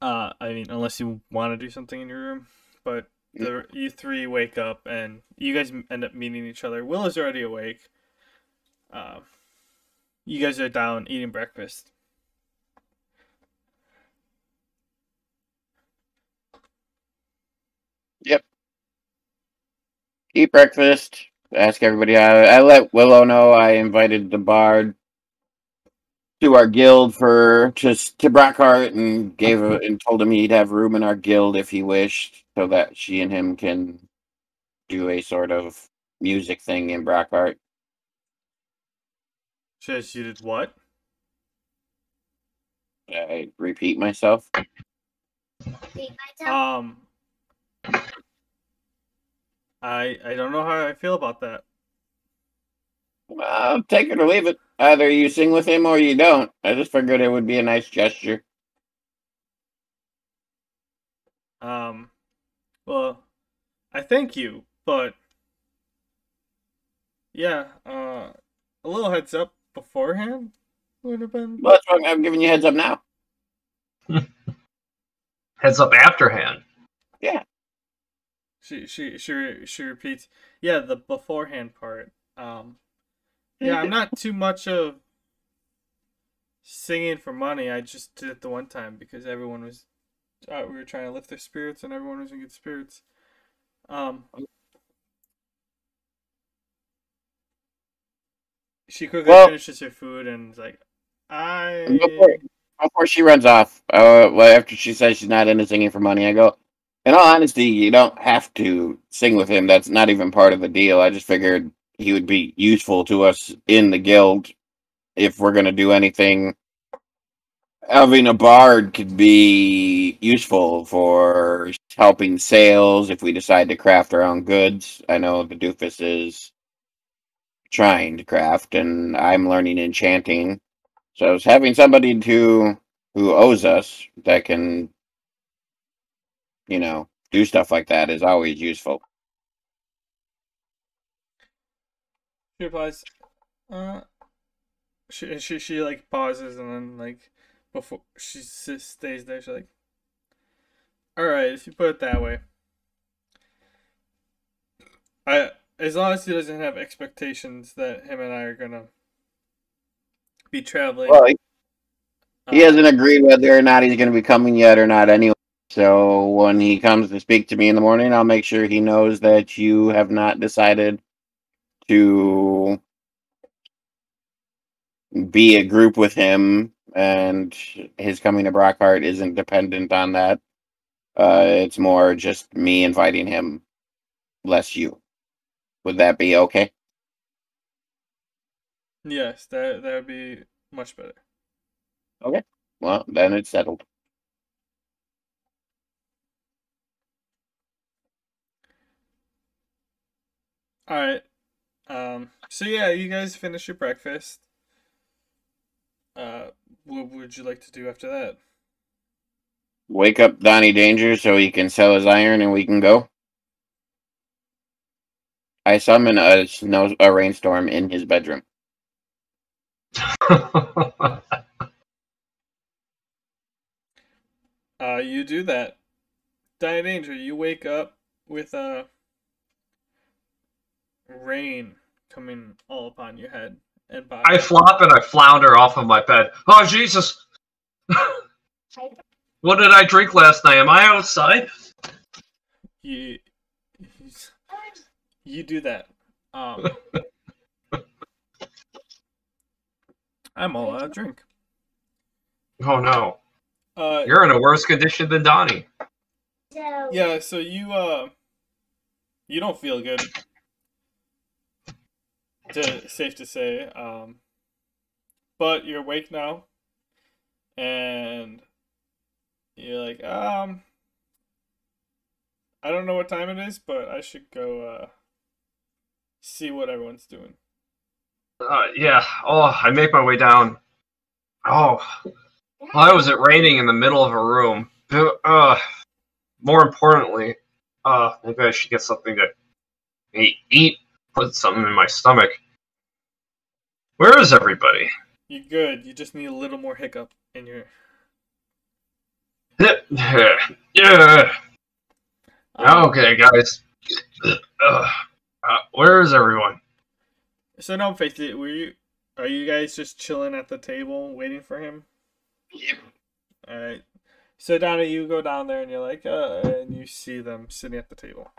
Uh, I mean, unless you want to do something in your room, but the, you three wake up and you guys end up meeting each other. Willow's already awake. Um. Uh, You guys are down eating breakfast. Yep. Eat breakfast. Ask everybody. I, I let Willow know I invited the bard to our guild for just to Brockheart and gave a, and told him he'd have room in our guild if he wished, so that she and him can do a sort of music thing in Brockheart. Says you did what? I repeat myself. Repeat myself. Um, I I don't know how I feel about that. Well, take it or leave it. Either you sing with him or you don't. I just figured it would be a nice gesture. Um, well, I thank you, but yeah, uh, a little heads up. Beforehand would have been. Well, that's wrong. I'm giving you heads up now. Heads up afterhand. Yeah. She she she she repeats. Yeah, the beforehand part. Um. Yeah, I'm not too much of singing for money. I just did it the one time because everyone was. Uh, we were trying to lift their spirits, and everyone was in good spirits. Um. She quickly well, finishes her food and is like, I... Before she runs off, uh, well, after she says she's not into singing for money, I go, in all honesty, you don't have to sing with him. That's not even part of the deal. I just figured he would be useful to us in the guild if we're going to do anything. Having a bard could be useful for helping sales if we decide to craft our own goods. I know the doofus is trying to craft, and I'm learning enchanting. So it's having somebody to, who owes us that can, you know, do stuff like that is always useful. She replies, uh, she, she, she like pauses and then like, before she stays there, she's like, all right, if you put it that way. I, as long as he doesn't have expectations that him and I are going to be traveling. Well, he, um, he hasn't agreed whether or not he's going to be coming yet or not anyway. So when he comes to speak to me in the morning, I'll make sure he knows that you have not decided to be a group with him. And his coming to Brockheart isn't dependent on that. Uh, it's more just me inviting him, less you. Would that be okay? Yes, that that would be much better. Okay. Well, then it's settled. All right. Um, so yeah, you guys finish your breakfast. Uh, what would you like to do after that? Wake up Donny Danger so he can sell his iron and we can go. I summon a snow a rainstorm in his bedroom. uh, you do that. Donny Danger, you wake up with uh, rain coming all upon your head. And body. I flop and I flounder off of my bed. Oh, Jesus! What did I drink last night? Am I outside? You, you do that. Um, I'm all out of drink. Oh, no. Uh, You're in a worse condition than Donnie. Yeah, so you, uh, you don't feel good. To, safe to say, um, but you're awake now, and you're like, um, I don't know what time it is, but I should go uh, see what everyone's doing. Uh, yeah. Oh, I make my way down. Oh, why was it raining in the middle of a room? Uh, more importantly, uh, maybe I should get something to eat. Put something in my stomach. Where is everybody? You're good. You just need a little more hiccup in your. Yeah. Um, okay, guys. Uh, where is everyone? So, no, Faith, were you? Are you guys just chilling at the table waiting for him? Yep. Yeah. All right. So, Donna, you go down there and you're like, uh, and you see them sitting at the table.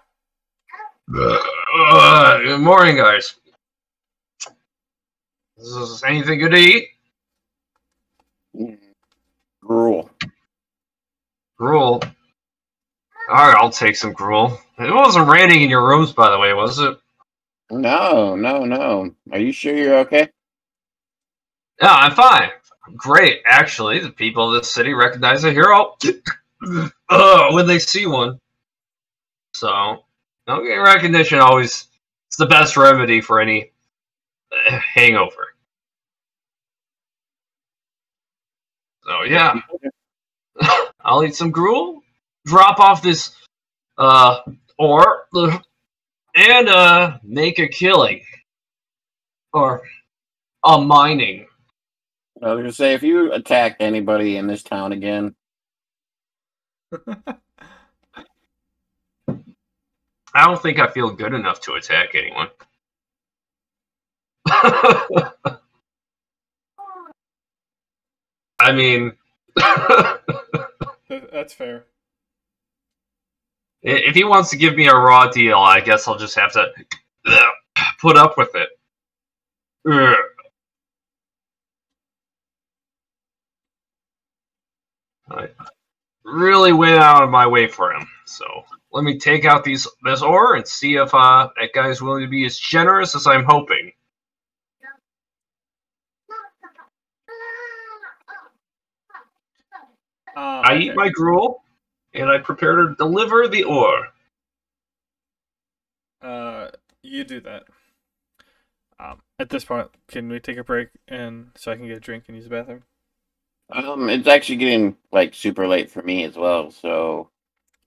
Uh, uh, good morning, guys. Is this anything good to eat? Gruel. Gruel? Alright, I'll take some gruel. It wasn't raining in your rooms, by the way, was it? No, no, no. Are you sure you're okay? No, I'm fine. Great, actually. The people of this city recognize a hero uh, when they see one. So... okay, recognition always is the best remedy for any uh, hangover. So, yeah. I'll eat some gruel, drop off this uh, ore, and uh, make a killing. Or a mining. I was going to say, if you attack anybody in this town again... I don't think I feel good enough to attack anyone. I mean... That's fair. If he wants to give me a raw deal, I guess I'll just have to put up with it. I really went out of my way for him. So let me take out these this ore and see if uh, that guy's willing to be as generous as I'm hoping. Uh, I okay. eat my gruel, and I prepare to deliver the ore. Uh, you do that. Um, at this point, can we take a break and so I can get a drink and use the bathroom? Um, it's actually getting like super late for me as well, so.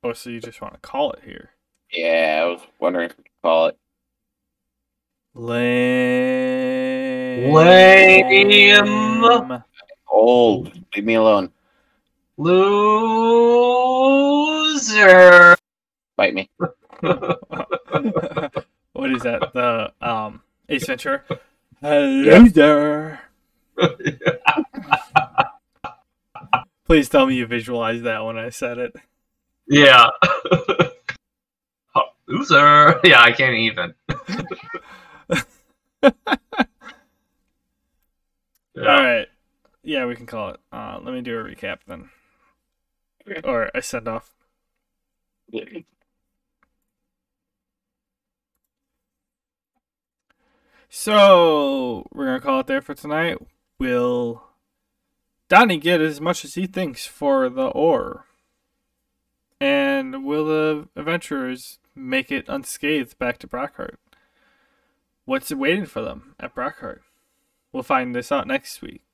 Oh, so you just want to call it here? Yeah, I was wondering if we could call it. Lame. Lame. Old. Leave me alone. Loser. Bite me. What is that? The um Ace Ventura? Loser. Please tell me you visualized that when I said it. Yeah. Loser. Yeah, I can't even. Yeah. All right. Yeah, we can call it. Uh, let me do a recap then. Okay. Or I send off. Yeah. So we're gonna call it there for tonight. Will Donnie get as much as he thinks for the ore? And will the adventurers make it unscathed back to Brockheart? What's waiting for them at Brockheart? We'll find this out next week.